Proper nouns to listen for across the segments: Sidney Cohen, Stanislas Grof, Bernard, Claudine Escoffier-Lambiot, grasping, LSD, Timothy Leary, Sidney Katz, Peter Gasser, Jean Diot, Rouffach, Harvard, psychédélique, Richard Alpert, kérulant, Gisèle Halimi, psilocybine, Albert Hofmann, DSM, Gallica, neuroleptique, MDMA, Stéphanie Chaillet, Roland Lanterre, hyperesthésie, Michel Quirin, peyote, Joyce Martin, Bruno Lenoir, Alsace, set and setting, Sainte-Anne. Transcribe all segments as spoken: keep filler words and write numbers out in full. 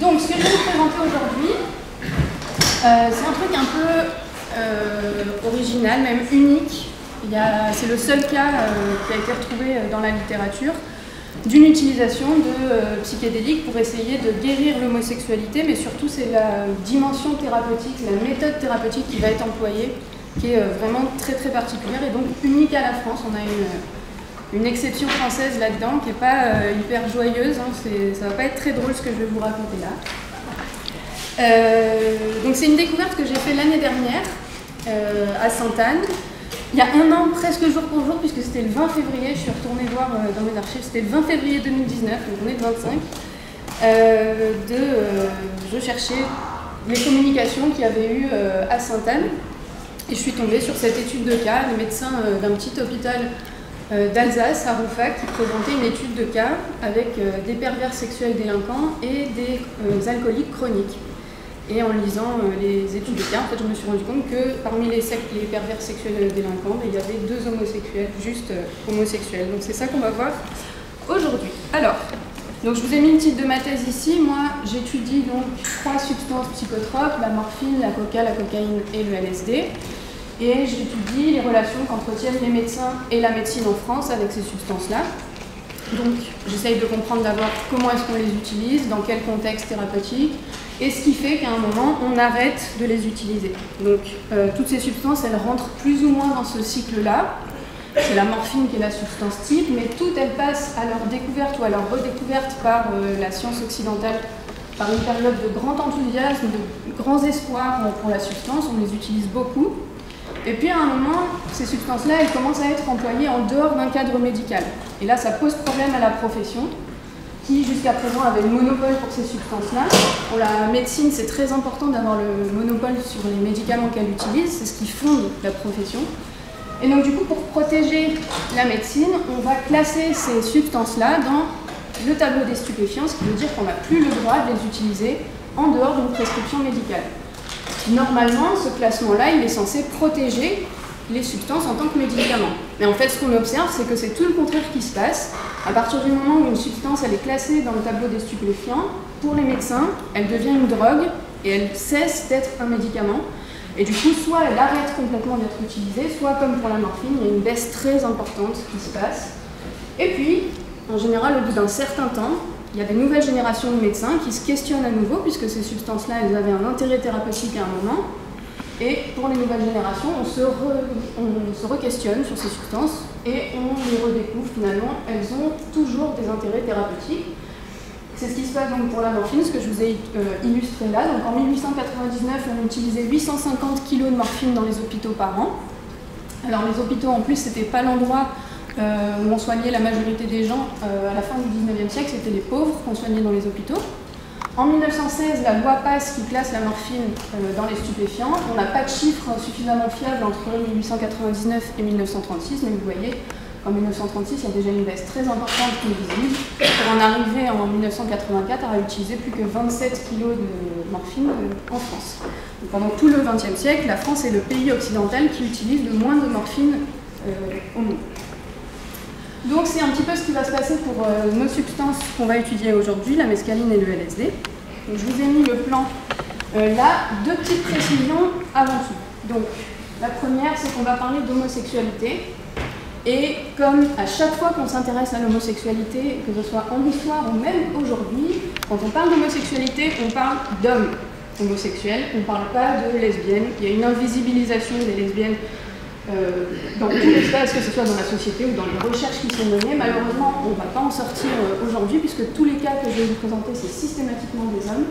Donc, ce que je vais vous présenter aujourd'hui, euh, c'est un truc un peu euh, original, même unique. C'est le seul cas euh, qui a été retrouvé dans la littérature d'une utilisation de euh, psychédéliques pour essayer de guérir l'homosexualité, mais surtout c'est la dimension thérapeutique, la méthode thérapeutique qui va être employée, qui est euh, vraiment très très particulière et donc unique à la France. On a une, une exception française là-dedans qui n'est pas euh, hyper joyeuse, hein, ça ne va pas être très drôle ce que je vais vous raconter là. Euh, donc c'est une découverte que j'ai faite l'année dernière euh, à Sainte-Anne. Il y a un an, presque jour pour jour, puisque c'était le vingt février, je suis retournée voir euh, dans mes archives, c'était le vingt février deux mille dix-neuf, donc on est le vingt-cinq, euh, de, euh, je cherchais les communications qu'il y avait eu euh, à Sainte-Anne, et je suis tombée sur cette étude de cas, les médecins euh, d'un petit hôpital euh, d'Alsace, à Rouffach, qui présentait une étude de cas avec euh, des pervers sexuels délinquants et des euh, alcooliques chroniques. Et en lisant euh, les études de cas, en fait, je me suis rendu compte que parmi les, les pervers sexuels délinquants, il y avait deux homosexuels, juste euh, homosexuels. Donc c'est ça qu'on va voir aujourd'hui. Alors, donc je vous ai mis le titre de ma thèse ici. Moi, j'étudie donc trois substances psychotropes, la morphine, la coca, la cocaïne et le L S D. Et j'étudie les relations qu'entretiennent les médecins et la médecine en France avec ces substances-là. Donc, j'essaye de comprendre d'abord comment est-ce qu'on les utilise, dans quel contexte thérapeutique, et ce qui fait qu'à un moment, on arrête de les utiliser. Donc, euh, toutes ces substances, elles rentrent plus ou moins dans ce cycle-là. C'est la morphine qui est la substance type, mais toutes, elles passent à leur découverte ou à leur redécouverte par euh, la science occidentale, par une période de grand enthousiasme, de grands espoirs pour la substance. On les utilise beaucoup. Et puis à un moment, ces substances-là, elles commencent à être employées en dehors d'un cadre médical. Et là, ça pose problème à la profession, qui jusqu'à présent avait le monopole pour ces substances-là. Pour la médecine, c'est très important d'avoir le monopole sur les médicaments qu'elle utilise, c'est ce qui fonde la profession. Et donc du coup, pour protéger la médecine, on va classer ces substances-là dans le tableau des stupéfiants, ce qui veut dire qu'on n'a plus le droit de les utiliser en dehors d'une prescription médicale. Normalement, ce classement-là, il est censé protéger les substances en tant que médicament. Mais en fait, ce qu'on observe, c'est que c'est tout le contraire qui se passe. À partir du moment où une substance elle est classée dans le tableau des stupéfiants, pour les médecins, elle devient une drogue et elle cesse d'être un médicament. Et du coup, soit elle arrête complètement d'être utilisée, soit, comme pour la morphine, il y a une baisse très importante qui se passe. Et puis, en général, au bout d'un certain temps, il y a des nouvelles générations de médecins qui se questionnent à nouveau, puisque ces substances-là, elles avaient un intérêt thérapeutique à un moment. Et pour les nouvelles générations, on se re-questionne sur ces substances et on les redécouvre finalement. Elles ont toujours des intérêts thérapeutiques. C'est ce qui se passe donc pour la morphine, ce que je vous ai illustré là. Donc en mille huit cent quatre-vingt-dix-neuf, on utilisait huit cent cinquante kilos de morphine dans les hôpitaux par an. Alors les hôpitaux, en plus, c'était pas l'endroit Euh, où on soignait la majorité des gens euh, à la fin du dix-neuvième siècle, c'était les pauvres qu'on soignait dans les hôpitaux. En mille neuf cent seize, la loi passe qui classe la morphine euh, dans les stupéfiants. On n'a pas de chiffres suffisamment fiables entre mille huit cent quatre-vingt-dix-neuf et mille neuf cent trente-six, mais vous voyez qu'en mille neuf cent trente-six, il y a déjà une baisse très importante qui est visible, pour en arriver en mille neuf cent quatre-vingt-quatre à utiliser plus que vingt-sept kilos de morphine euh, en France. Donc, pendant tout le vingtième siècle, la France est le pays occidental qui utilise le moins de morphine euh, au monde. Donc c'est un petit peu ce qui va se passer pour euh, nos substances qu'on va étudier aujourd'hui, la mescaline et le L S D. Donc, je vous ai mis le plan euh, là, deux petites précisions avant tout. Donc la première, c'est qu'on va parler d'homosexualité. Et comme à chaque fois qu'on s'intéresse à l'homosexualité, que ce soit en histoire ou même aujourd'hui, quand on parle d'homosexualité, on parle d'hommes homosexuels, on ne parle pas de lesbiennes. Il y a une invisibilisation des lesbiennes Euh, dans tout l'espace, que ce soit dans la société ou dans les recherches qui sont menées. Malheureusement, on ne va pas en sortir euh, aujourd'hui, puisque tous les cas que je vais vous présenter, c'est systématiquement des hommes.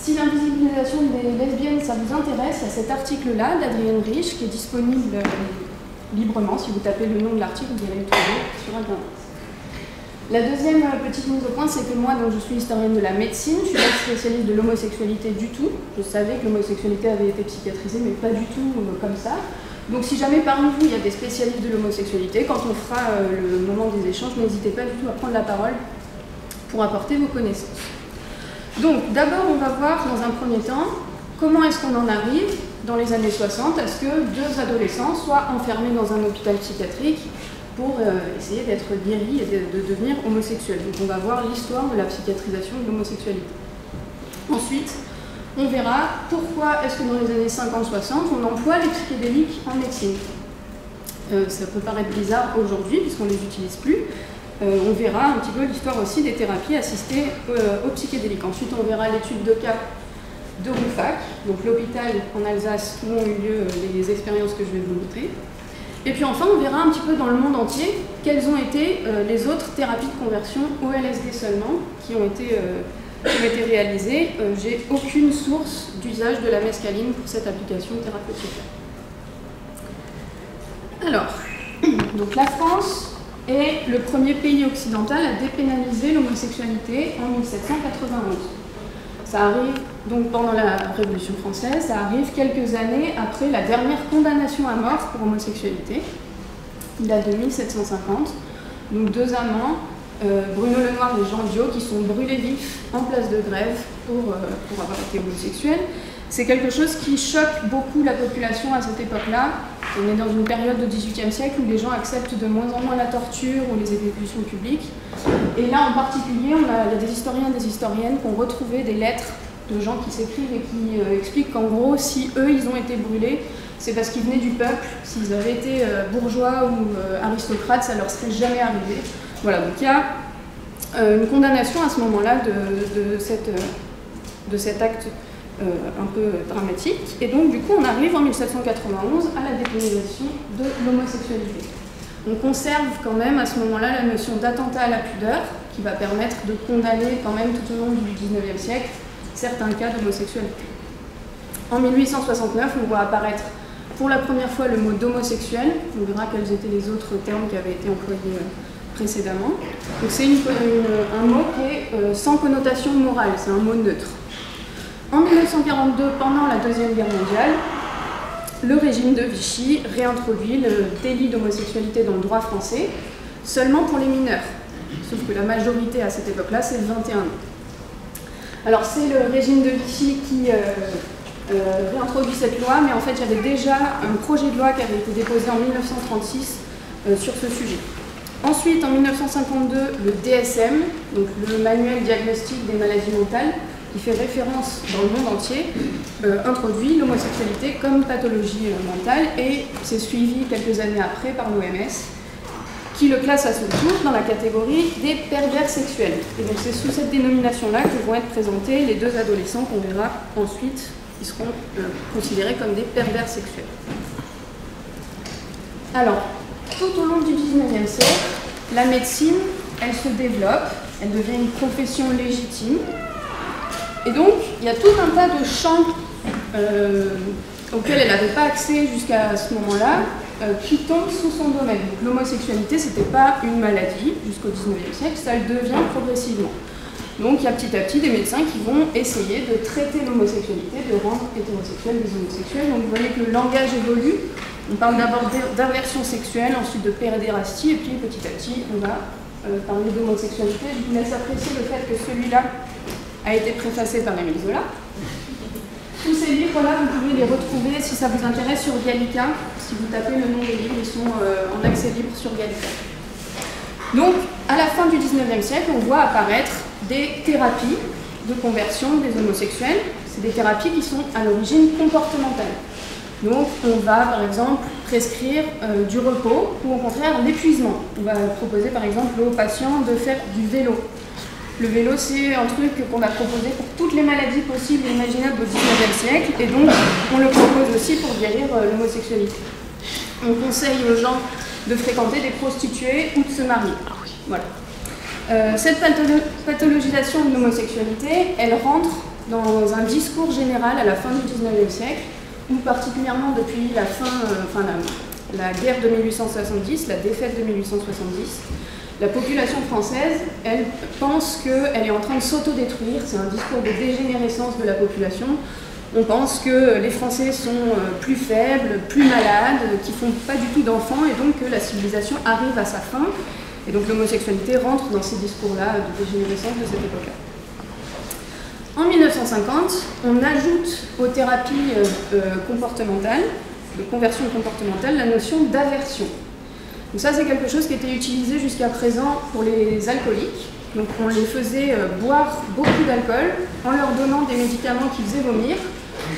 Si l'invisibilisation des lesbiennes, ça vous intéresse, il y a cet article-là d'Adrienne Rich qui est disponible euh, librement. Si vous tapez le nom de l'article, vous allez le trouver sur Internet. La deuxième petite mise au point, c'est que moi, donc, je suis historienne de la médecine, je ne suis pas spécialiste de l'homosexualité du tout. Je savais que l'homosexualité avait été psychiatrisée, mais pas du tout euh, comme ça. Donc si jamais parmi vous, il y a des spécialistes de l'homosexualité, quand on fera euh, le moment des échanges, n'hésitez pas du tout à prendre la parole pour apporter vos connaissances. Donc d'abord, on va voir dans un premier temps comment est-ce qu'on en arrive dans les années soixante à ce que deux adolescents soient enfermés dans un hôpital psychiatrique pour euh, essayer d'être guéris et de, de devenir homosexuels. Donc on va voir l'histoire de la psychiatrisation de l'homosexualité. Ensuite, on verra pourquoi est-ce que dans les années cinquante soixante, on emploie les psychédéliques en médecine. Euh, ça peut paraître bizarre aujourd'hui, puisqu'on ne les utilise plus. Euh, on verra un petit peu l'histoire aussi des thérapies assistées euh, aux psychédéliques. Ensuite, on verra l'étude de cas de Rouffach, donc l'hôpital en Alsace où ont eu lieu les expériences que je vais vous montrer. Et puis enfin, on verra un petit peu dans le monde entier quelles ont été euh, les autres thérapies de conversion au L S D seulement qui ont été, euh, qui ont été réalisées. Euh, J'ai aucune source d'usage de la mescaline pour cette application thérapeutique. Alors, donc la France est le premier pays occidental à dépénaliser l'homosexualité en mille sept cent quatre-vingt-onze. Ça arrive donc pendant la Révolution française, ça arrive quelques années après la dernière condamnation à mort pour homosexualité, qui date de mille sept cent cinquante. Donc deux amants, euh, Bruno Lenoir et Jean Diot, qui sont brûlés vifs en place de grève pour, euh, pour avoir été homosexuels. C'est quelque chose qui choque beaucoup la population à cette époque-là. On est dans une période du dix-huitième siècle où les gens acceptent de moins en moins la torture ou les exécutions publiques. Et là, en particulier, on a, il y a des historiens et des historiennes qui ont retrouvé des lettres de gens qui s'écrivent et qui euh, expliquent qu'en gros, si eux, ils ont été brûlés, c'est parce qu'ils venaient du peuple. S'ils avaient été euh, bourgeois ou euh, aristocrates, ça leur serait jamais arrivé. Voilà, donc il y a euh, une condamnation à ce moment-là de, de, cette, euh, de cet acte. Euh, un peu dramatique, et donc du coup on arrive en mille sept cent quatre-vingt-onze à la dépénalisation de l'homosexualité. On conserve quand même à ce moment-là la notion d'attentat à la pudeur, qui va permettre de condamner quand même tout au long du dix-neuvième siècle certains cas d'homosexualité. En mille huit cent soixante-neuf, on voit apparaître pour la première fois le mot d'homosexuel, on verra quels étaient les autres termes qui avaient été employés précédemment. Donc c'est un mot qui est euh, sans connotation morale, c'est un mot neutre. En mille neuf cent quarante-deux, pendant la Deuxième Guerre mondiale, le régime de Vichy réintroduit le délit d'homosexualité dans le droit français, seulement pour les mineurs. Sauf que la majorité à cette époque-là, c'est vingt et un ans. Alors c'est le régime de Vichy qui euh, euh, réintroduit cette loi, mais en fait il y avait déjà un projet de loi qui avait été déposé en mille neuf cent trente-six euh, sur ce sujet. Ensuite, en mille neuf cent cinquante-deux, le D S M, donc le manuel diagnostique des maladies mentales, qui fait référence dans le monde entier, euh, introduit l'homosexualité comme pathologie euh, mentale, et c'est suivi quelques années après par l'O M S, qui le classe à son tour dans la catégorie des pervers sexuels. Et donc c'est sous cette dénomination-là que vont être présentés les deux adolescents qu'on verra ensuite, qui seront euh, considérés comme des pervers sexuels. Alors, tout au long du dix-neuvième siècle, la médecine, elle se développe, elle devient une profession légitime. Et donc, il y a tout un tas de champs euh, auxquels elle n'avait pas accès jusqu'à ce moment-là, euh, qui tombent sous son domaine. Donc l'homosexualité, ce n'était pas une maladie jusqu'au dix-neuvième siècle, ça le devient progressivement. Donc il y a petit à petit des médecins qui vont essayer de traiter l'homosexualité, de rendre hétérosexuels des homosexuels. Donc vous voyez que le langage évolue, on parle d'abord d'inversion sexuelle, ensuite de pédérastie, et puis petit à petit on va euh, parler d'homosexualité. Je vous laisse apprécier le fait que celui-là a été préfacé par Emile Zola. Tous ces livres-là, vous pouvez les retrouver, si ça vous intéresse, sur Gallica. Si vous tapez le nom des livres, ils sont euh, en accès libre sur Gallica. Donc, à la fin du dix-neuvième siècle, on voit apparaître des thérapies de conversion des homosexuels. C'est des thérapies qui sont à l'origine comportementale. Donc, on va, par exemple, prescrire euh, du repos ou, au contraire, l'épuisement. On va proposer, par exemple, aux patients de faire du vélo. Le vélo, c'est un truc qu'on a proposé pour toutes les maladies possibles et imaginables au dix-neuvième siècle, et donc on le propose aussi pour guérir l'homosexualité. On conseille aux gens de fréquenter des prostituées ou de se marier. Voilà. Euh, cette pathologisation de l'homosexualité, elle rentre dans un discours général à la fin du dix-neuvième siècle, ou particulièrement depuis la fin, euh, enfin la, la guerre de mille huit cent soixante-dix, la défaite de mille huit cent soixante-dix. La population française, elle pense qu'elle est en train de s'autodétruire, c'est un discours de dégénérescence de la population. On pense que les Français sont plus faibles, plus malades, qui ne font pas du tout d'enfants, et donc que la civilisation arrive à sa fin. Et donc l'homosexualité rentre dans ces discours-là de dégénérescence de cette époque-là. En mille neuf cent cinquante, on ajoute aux thérapies comportementales, de conversion comportementale, la notion d'aversion. Donc ça, c'est quelque chose qui était utilisé jusqu'à présent pour les alcooliques. Donc on les faisait boire beaucoup d'alcool en leur donnant des médicaments qui faisaient vomir,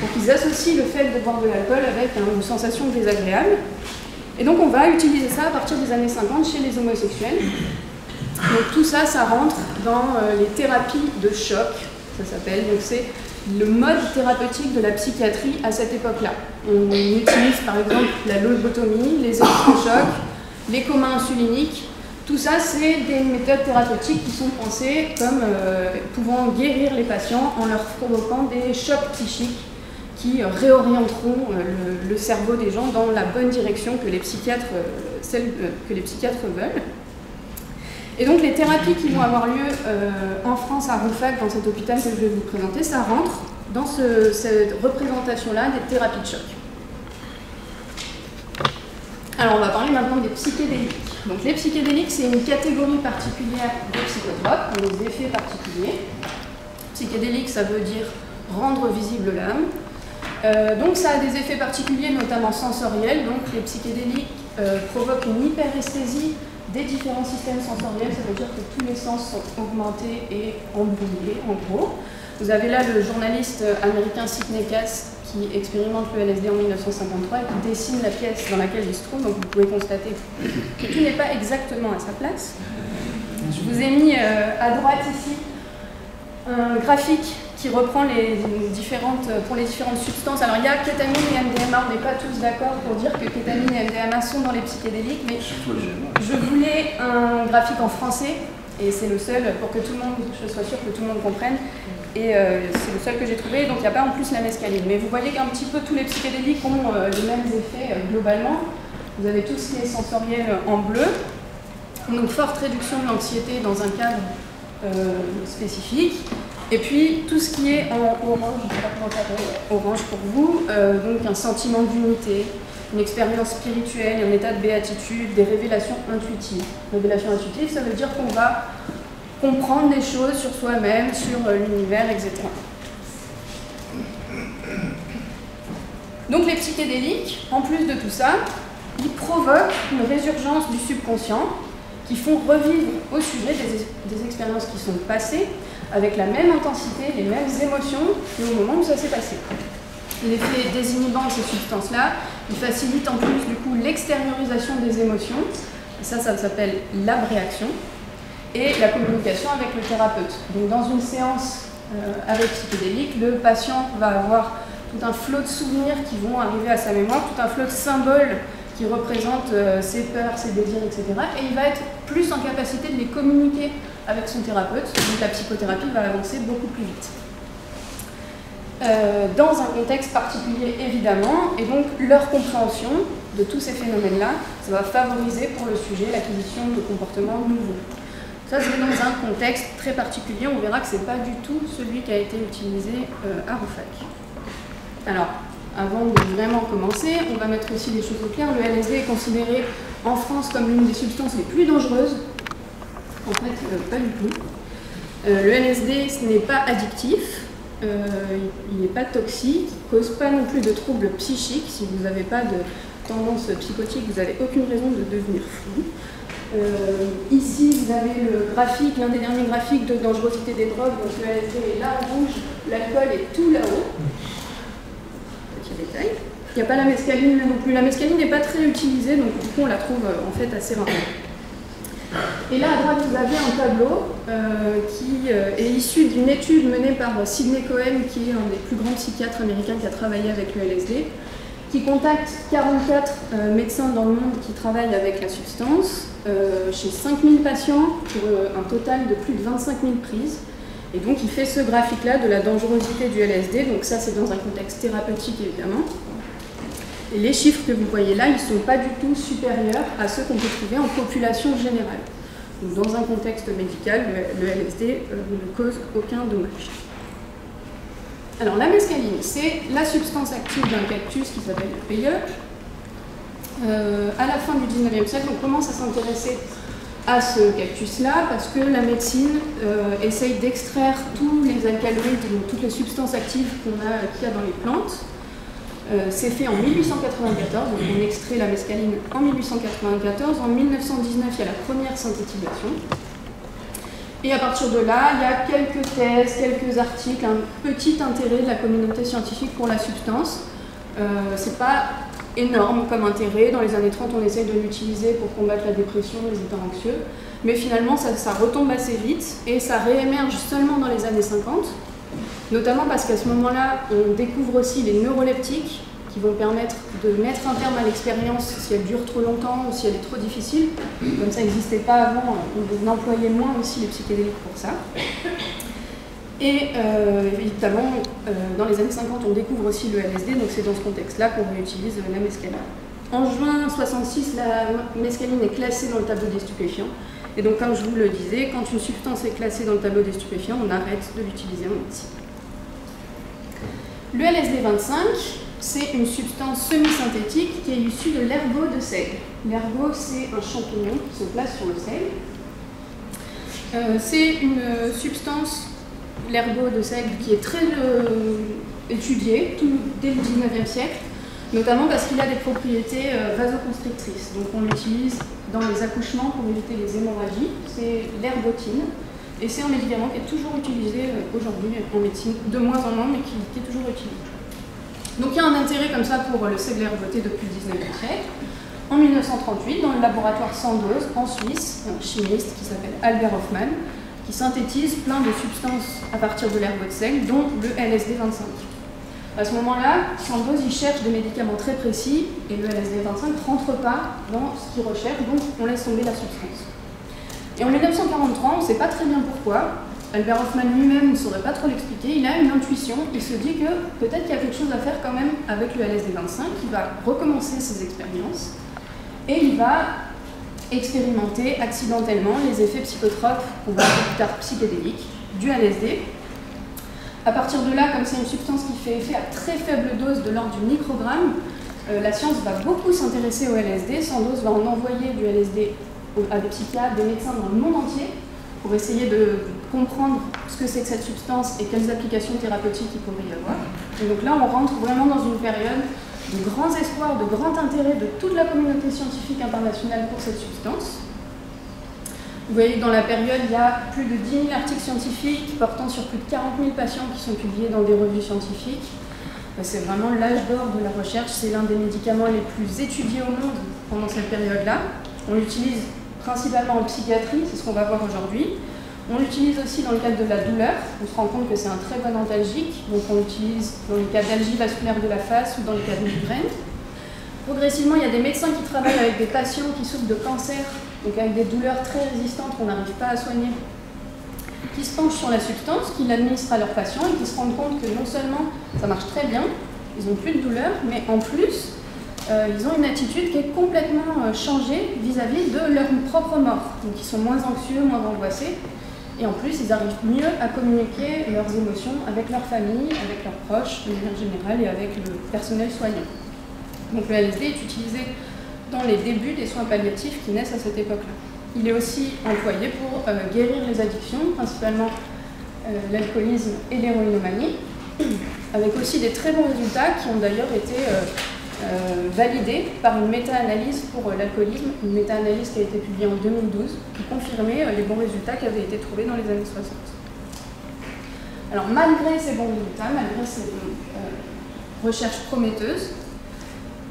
pour qu'ils associent le fait de boire de l'alcool avec une sensation désagréable. Et donc on va utiliser ça à partir des années cinquante chez les homosexuels. Donc tout ça, ça rentre dans les thérapies de choc, ça s'appelle. Donc c'est le mode thérapeutique de la psychiatrie à cette époque-là. On utilise par exemple la lobotomie, les électrochocs, les comas insuliniques. Tout ça, c'est des méthodes thérapeutiques qui sont pensées comme euh, pouvant guérir les patients en leur provoquant des chocs psychiques qui réorienteront euh, le, le cerveau des gens dans la bonne direction que les psychiatres, euh, celle, euh, que les psychiatres veulent. Et donc les thérapies qui vont avoir lieu euh, en France, à Rouffach, dans cet hôpital que je vais vous présenter, ça rentre dans ce, cette représentation-là des thérapies de choc. Alors on va parler maintenant des psychédéliques. Donc les psychédéliques, c'est une catégorie particulière de psychotropes, des effets particuliers. Psychédélique, ça veut dire rendre visible l'âme. Euh, donc ça a des effets particuliers, notamment sensoriels. Donc les psychédéliques euh, provoquent une hyperesthésie des différents systèmes sensoriels. Ça veut dire que tous les sens sont augmentés et embrouillés, en gros. Vous avez là le journaliste américain Sidney Katz qui expérimente le L S D en mille neuf cent cinquante-trois et qui dessine la pièce dans laquelle il se trouve. Donc vous pouvez constater que tout n'est pas exactement à sa place. Je vous ai mis à droite ici un graphique qui reprend les différentes, pour les différentes substances. Alors il y a kétamine et M D M A, on n'est pas tous d'accord pour dire que kétamine et M D M A sont dans les psychédéliques, mais je voulais un graphique en français, et c'est le seul pour que tout le monde, je sois sûre que tout le monde comprenne. Et euh, c'est le seul que j'ai trouvé, donc il n'y a pas en plus la mescaline. Mais vous voyez qu'un petit peu tous les psychédéliques ont euh, les mêmes effets euh, globalement. Vous avez tout ce qui est sensoriel en bleu. Donc forte réduction de l'anxiété dans un cadre euh, spécifique. Et puis tout ce qui est en orange, je ne sais pas comment ça s'appelle, orange pour vous, euh, donc un sentiment d'unité, une expérience spirituelle, un état de béatitude, des révélations intuitives. Révélation intuitive, ça veut dire qu'on va comprendre des choses sur soi-même, sur l'univers, et cetera. Donc les psychédéliques, en plus de tout ça, ils provoquent une résurgence du subconscient qui font revivre au sujet des, des expériences qui sont passées avec la même intensité, les mêmes émotions au moment où ça s'est passé. L'effet désinhibant de ces substances-là, il facilite en plus du coup l'extériorisation des émotions. Ça, ça s'appelle l'abréaction. Et la communication avec le thérapeute. Donc dans une séance euh, avec psychédélique, le patient va avoir tout un flot de souvenirs qui vont arriver à sa mémoire, tout un flot de symboles qui représentent euh, ses peurs, ses désirs, et cetera. Et il va être plus en capacité de les communiquer avec son thérapeute, donc la psychothérapie va avancer beaucoup plus vite. Euh, dans un contexte particulier évidemment, et donc leur compréhension de tous ces phénomènes-là, ça va favoriser pour le sujet l'acquisition de comportements nouveaux. Ça, c'est dans un contexte très particulier. On verra que ce n'est pas du tout celui qui a été utilisé euh, à Rouffach. Alors, avant de vraiment commencer, on va mettre aussi les choses au clair. Le L S D est considéré en France comme l'une des substances les plus dangereuses. En fait, euh, pas du tout. Euh, le L S D, ce n'est pas addictif. Euh, il n'est pas toxique. Il ne cause pas non plus de troubles psychiques. Si vous n'avez pas de tendance psychotique, vous n'avez aucune raison de devenir fou. Euh, ici, vous avez le graphique, l'un des derniers graphiques de dangerosité des drogues. Donc le L S D est là en rouge, l'alcool est tout là-haut. Petit détail. Il n'y a pas la mescaline là non plus. La mescaline n'est pas très utilisée, donc du coup on la trouve en fait assez rarement. Et là à droite, vous avez un tableau euh, qui euh, est issu d'une étude menée par Sidney Cohen, qui est l'un des plus grands psychiatres américains qui a travaillé avec le L S D, qui contacte quarante-quatre euh, médecins dans le monde qui travaillent avec la substance, euh, chez cinq mille patients pour euh, un total de plus de vingt-cinq mille prises. Et donc il fait ce graphique-là de la dangerosité du L S D, donc ça c'est dans un contexte thérapeutique évidemment. Et les chiffres que vous voyez là, ils ne sont pas du tout supérieurs à ceux qu'on peut trouver en population générale. Donc dans un contexte médical, le, le L S D euh, ne cause aucun dommage. Alors la mescaline, c'est la substance active d'un cactus qui s'appelle le peyote. Euh, à la fin du dix-neuvième siècle, on commence à s'intéresser à ce cactus-là parce que la médecine euh, essaye d'extraire tous les alcaloïdes, donc toutes les substances actives qu'on a, qu'il y a dans les plantes. Euh, c'est fait en mille huit cent quatre-vingt-quatorze, donc on extrait la mescaline en mille huit cent quatre-vingt-quatorze. En mille neuf cent dix-neuf, il y a la première synthétisation. Et à partir de là, il y a quelques thèses, quelques articles, un petit intérêt de la communauté scientifique pour la substance. Euh, c'est pas énorme comme intérêt. Dans les années trente, on essaye de l'utiliser pour combattre la dépression, les états anxieux. Mais finalement, ça, ça retombe assez vite et ça réémerge seulement dans les années cinquante. Notamment parce qu'à ce moment-là, on découvre aussi les neuroleptiques qui vont permettre de mettre un terme à l'expérience si elle dure trop longtemps ou si elle est trop difficile. Comme ça n'existait pas avant, on employait moins aussi les psychédéliques pour ça. Et euh, évidemment, euh, dans les années cinquante, on découvre aussi le L S D, donc c'est dans ce contexte-là qu'on réutilise la mescaline. En juin soixante-six, la mescaline est classée dans le tableau des stupéfiants. Et donc, comme je vous le disais, quand une substance est classée dans le tableau des stupéfiants, on arrête de l'utiliser en médecine. Le L S D vingt-cinq, c'est une substance semi-synthétique qui est issue de l'ergot de seigle. L'ergot, c'est un champignon qui se place sur le seigle. Euh, c'est une substance, l'ergot de seigle, qui est très euh, étudiée tout, dès le dix-neuvième siècle, notamment parce qu'il a des propriétés euh, vasoconstrictrices. Donc on l'utilise dans les accouchements pour éviter les hémorragies. C'est l'ergotine. Et c'est un médicament qui est toujours utilisé aujourd'hui en médecine, de moins en moins, mais qui, qui est toujours utilisé. Donc il y a un intérêt comme ça pour le seigle ergoté depuis le dix-neuvième siècle. En mille neuf cent trente-huit, dans le laboratoire Sandoz, en Suisse, un chimiste qui s'appelle Albert Hofmann, qui synthétise plein de substances à partir de l'ergot de seigle, dont le L S D vingt-cinq. À ce moment-là, Sandoz il cherche des médicaments très précis, et le L S D vingt-cinq ne rentre pas dans ce qu'il recherche, donc on laisse tomber la substance. Et en mille neuf cent quarante-trois, on ne sait pas très bien pourquoi, Albert Hofmann lui-même ne saurait pas trop l'expliquer, il a une intuition, il se dit que peut-être qu'il y a quelque chose à faire quand même avec le L S D vingt-cinq, il va recommencer ses expériences, et il va expérimenter accidentellement les effets psychotropes, qu'on va appeler plus tard psychédéliques, du L S D. À partir de là, comme c'est une substance qui fait effet à très faible dose de l'ordre du microgramme, euh, la science va beaucoup s'intéresser au L S D, Sandoz va en envoyer du L S D à des psychiatres, des médecins dans le monde entier, pour essayer de comprendre ce que c'est que cette substance et quelles applications thérapeutiques il pourrait y avoir. Et donc là, on rentre vraiment dans une période de grands espoirs, de grand intérêt de toute la communauté scientifique internationale pour cette substance. Vous voyez que dans la période, il y a plus de dix mille articles scientifiques portant sur plus de quarante mille patients qui sont publiés dans des revues scientifiques. C'est vraiment l'âge d'or de la recherche, c'est l'un des médicaments les plus étudiés au monde pendant cette période-là. On l'utilise principalement en psychiatrie, c'est ce qu'on va voir aujourd'hui. On l'utilise aussi dans le cadre de la douleur, on se rend compte que c'est un très bon analgésique, donc on l'utilise dans le cas d'algie vasculaire de la face ou dans le cas de migraine. Progressivement, il y a des médecins qui travaillent avec des patients qui souffrent de cancer, donc avec des douleurs très résistantes qu'on n'arrive pas à soigner, qui se penchent sur la substance, qui l'administrent à leurs patients et qui se rendent compte que non seulement ça marche très bien, ils n'ont plus de douleur, mais en plus, Euh, ils ont une attitude qui est complètement euh, changée vis-à-vis de leur propre mort. Donc ils sont moins anxieux, moins angoissés, et en plus ils arrivent mieux à communiquer leurs émotions avec leur famille, avec leurs proches, de manière générale, et avec le personnel soignant. Donc le L S D est utilisé dans les débuts des soins palliatifs qui naissent à cette époque-là. Il est aussi employé pour euh, guérir les addictions, principalement euh, l'alcoolisme et l'héroïnomanie, avec aussi des très bons résultats qui ont d'ailleurs été... Euh, Euh, validé par une méta-analyse pour euh, l'alcoolisme, une méta-analyse qui a été publiée en deux mille douze, qui confirmait euh, les bons résultats qui avaient été trouvés dans les années soixante. Alors malgré ces bons résultats, malgré ces euh, recherches prometteuses,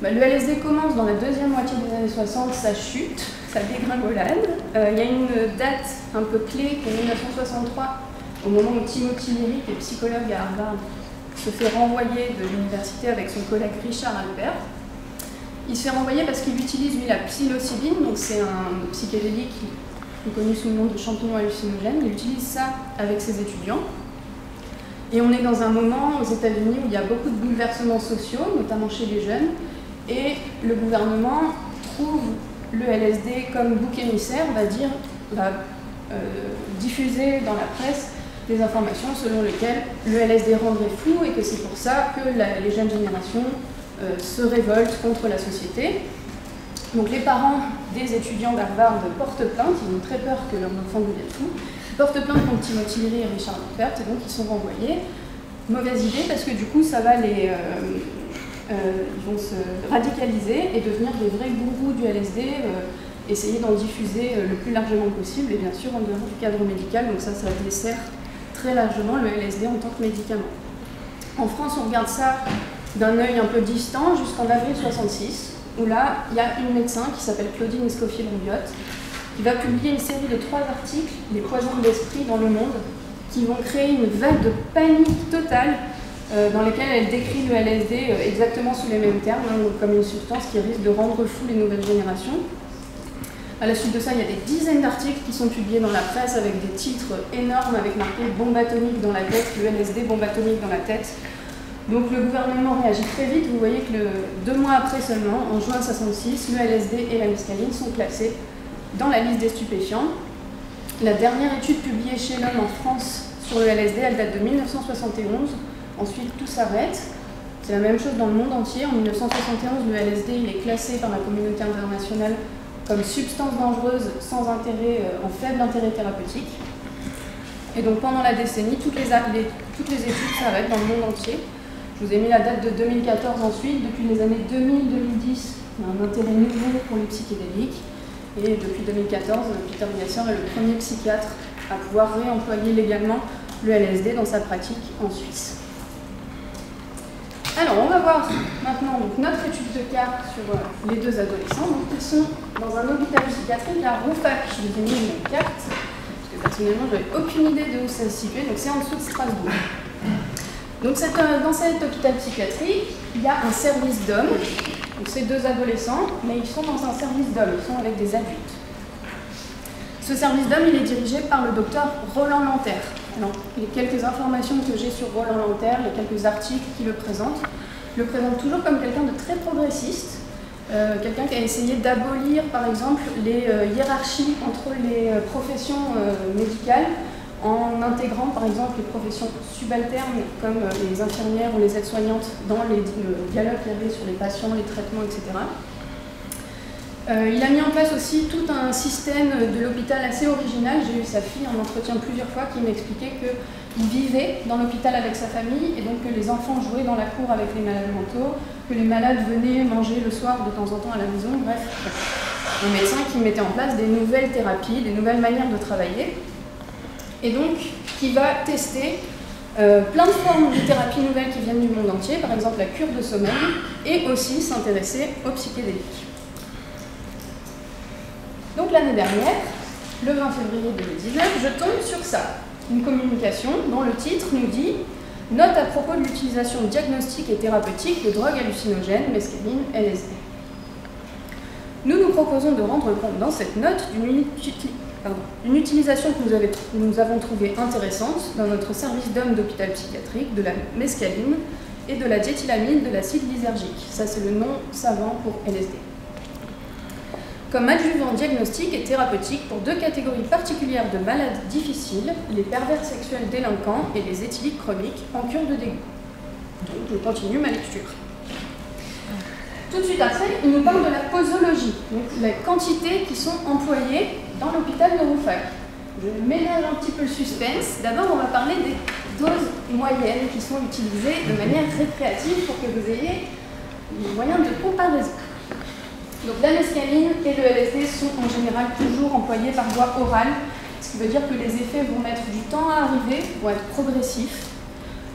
bah, le L S D commence dans la deuxième moitié des années soixante, ça chute, ça dégringolade. Euh, il y a une date un peu clé qui est mille neuf cent soixante-trois, au moment où Timothy Leary, qui est psychologue à Harvard, se fait renvoyer de l'université avec son collègue Richard Alpert. Il se fait renvoyer parce qu'il utilise, lui, la psilocybine, donc c'est un psychédélique qui est connu sous le nom de champignon hallucinogène. Il utilise ça avec ses étudiants. Et on est dans un moment aux États-Unis où il y a beaucoup de bouleversements sociaux, notamment chez les jeunes, et le gouvernement trouve le L S D comme bouc émissaire, va dire, va euh, diffuser dans la presse des informations selon lesquelles le L S D rendrait flou et que c'est pour ça que la, les jeunes générations euh, se révoltent contre la société. Donc les parents des étudiants d'Harvard portent plainte, ils ont très peur que leur enfant devienne flou, ils portent plainte contre Timothy Leary et Richard Alpert, et donc ils sont renvoyés. Mauvaise idée parce que du coup ça va les... Euh, euh, ils vont se radicaliser et devenir des vrais gourous du L S D, euh, essayer d'en diffuser le plus largement possible, et bien sûr en dehors du cadre médical, donc ça, ça dessert très largement le L S D en tant que médicament. En France, on regarde ça d'un œil un peu distant jusqu'en avril soixante-six, où là, il y a une médecin qui s'appelle Claudine Escoffier-Lambiot, qui va publier une série de trois articles, les poisons de l'esprit dans le monde, qui vont créer une vague de panique totale euh, dans lesquelles elle décrit le L S D euh, exactement sous les mêmes termes, hein, donc comme une substance qui risque de rendre fou les nouvelles générations. À la suite de ça, il y a des dizaines d'articles qui sont publiés dans la presse avec des titres énormes, avec marqué « bombe atomique dans la tête », le L S D, bombe atomique dans la tête. Donc le gouvernement réagit très vite, vous voyez que le, deux mois après seulement, en juin soixante-six, le L S D et la mescaline sont classés dans la liste des stupéfiants. La dernière étude publiée chez l'homme en France sur le L S D, elle date de mille neuf cent soixante et onze, ensuite tout s'arrête. C'est la même chose dans le monde entier, en mille neuf cent soixante et onze, le L S D il est classé par la communauté internationale comme substance dangereuse sans intérêt, euh, en faible intérêt thérapeutique. Et donc pendant la décennie, toutes les, les, toutes les études s'arrêtent dans le monde entier. Je vous ai mis la date de deux mille quatorze ensuite. Depuis les années deux mille à deux mille dix, il y a un intérêt nouveau pour les psychédéliques. Et depuis deux mille quatorze, Peter Gasser est le premier psychiatre à pouvoir réemployer légalement le L S D dans sa pratique en Suisse. Alors, on va voir maintenant donc, notre étude de cas sur euh, les deux adolescents. Donc, ils sont dans un hôpital psychiatrique à Rouffach. Je vous ai mis une carte, parce que personnellement, je n'avais aucune idée de où ça se situait. Donc, c'est en dessous de Strasbourg. Donc, cette, euh, dans cet hôpital psychiatrique, il y a un service d'hommes. Donc, c'est deux adolescents, mais ils sont dans un service d'hommes. Ils sont avec des adultes. Ce service d'hommes, il est dirigé par le docteur Roland Lanterre. Alors, les quelques informations que j'ai sur Roland Lanterre, les quelques articles qui le présentent, le présentent toujours comme quelqu'un de très progressiste, euh, quelqu'un qui a essayé d'abolir, par exemple, les euh, hiérarchies entre les euh, professions euh, médicales, en intégrant, par exemple, les professions subalternes, comme euh, les infirmières ou les aides-soignantes, dans les euh, dialogues qu'il y avait sur les patients, les traitements, et cetera. Euh, il a mis en place aussi tout un système de l'hôpital assez original. J'ai eu sa fille en entretien plusieurs fois qui m'expliquait qu'il vivait dans l'hôpital avec sa famille et donc que les enfants jouaient dans la cour avec les malades mentaux, que les malades venaient manger le soir de temps en temps à la maison. Bref, un médecin qui mettait en place des nouvelles thérapies, des nouvelles manières de travailler et donc qui va tester euh, plein de formes de thérapies nouvelles qui viennent du monde entier, par exemple la cure de sommeil et aussi s'intéresser aux psychédéliques. Donc l'année dernière, le vingt février deux mille dix-neuf, je tombe sur ça. Une communication dont le titre nous dit « Note à propos de l'utilisation diagnostique et thérapeutique de drogues hallucinogènes, mescaline, L S D ». Nous nous proposons de rendre compte dans cette note d'une une utilisation que nous, avez, nous avons trouvée intéressante dans notre service d'hommes d'hôpital psychiatrique de la mescaline et de la diéthylamine de l'acide lysergique. Ça, c'est le nom savant pour L S D. Comme adjuvant diagnostique et thérapeutique pour deux catégories particulières de malades difficiles, les pervers sexuels délinquants et les éthyliques chroniques en cure de dégoût. Donc je continue ma lecture. Tout de suite après, il nous parle de la posologie, donc les quantités qui sont employées dans l'hôpital de Rouffach. Je ménage un petit peu le suspense. D'abord, on va parler des doses moyennes qui sont utilisées de manière récréative pour que vous ayez les moyens de comparaison. Donc la mescaline et le L S D sont en général toujours employés par voie orale, ce qui veut dire que les effets vont mettre du temps à arriver, vont être progressifs.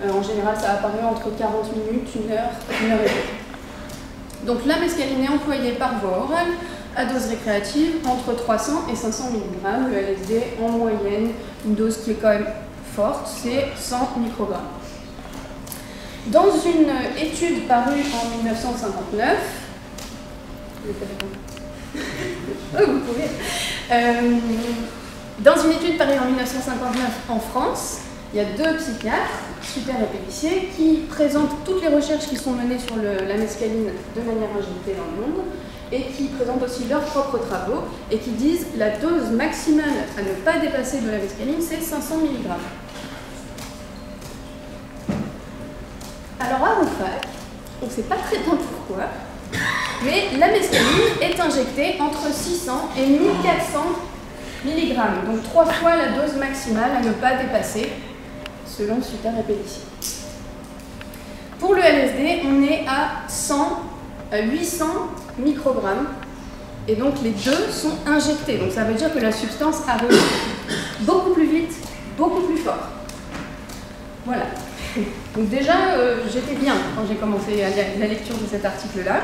Euh, en général, ça apparaît entre quarante minutes, une heure, une heure et demie. Donc la mescaline est employée par voie orale, à dose récréative, entre trois cents et cinq cents milligrammes. Le L S D, en moyenne, une dose qui est quand même forte, c'est cent microgrammes. Dans une étude parue en mille neuf cent cinquante-neuf, oh, vous pouvez. Euh, dans une étude parue en mille neuf cent cinquante-neuf en France, il y a deux psychiatres, super et péliciers, qui présentent toutes les recherches qui sont menées sur le, la mescaline de manière injectée dans le monde et qui présentent aussi leurs propres travaux et qui disent la dose maximale à ne pas dépasser de la mescaline, c'est cinq cents milligrammes. Alors à Rouffach, on ne sait pas très bien pourquoi, mais la mescaline est injectée entre six cents et mille quatre cents milligrammes, donc trois fois la dose maximale à ne pas dépasser, selon Super et Pellissier. Pour le L S D, on est à cent à huit cents microgrammes Et donc les deux sont injectés. Donc ça veut dire que la substance arrive beaucoup plus vite, beaucoup plus fort. Voilà. Donc déjà, euh, j'étais bien quand j'ai commencé la lecture de cet article-là.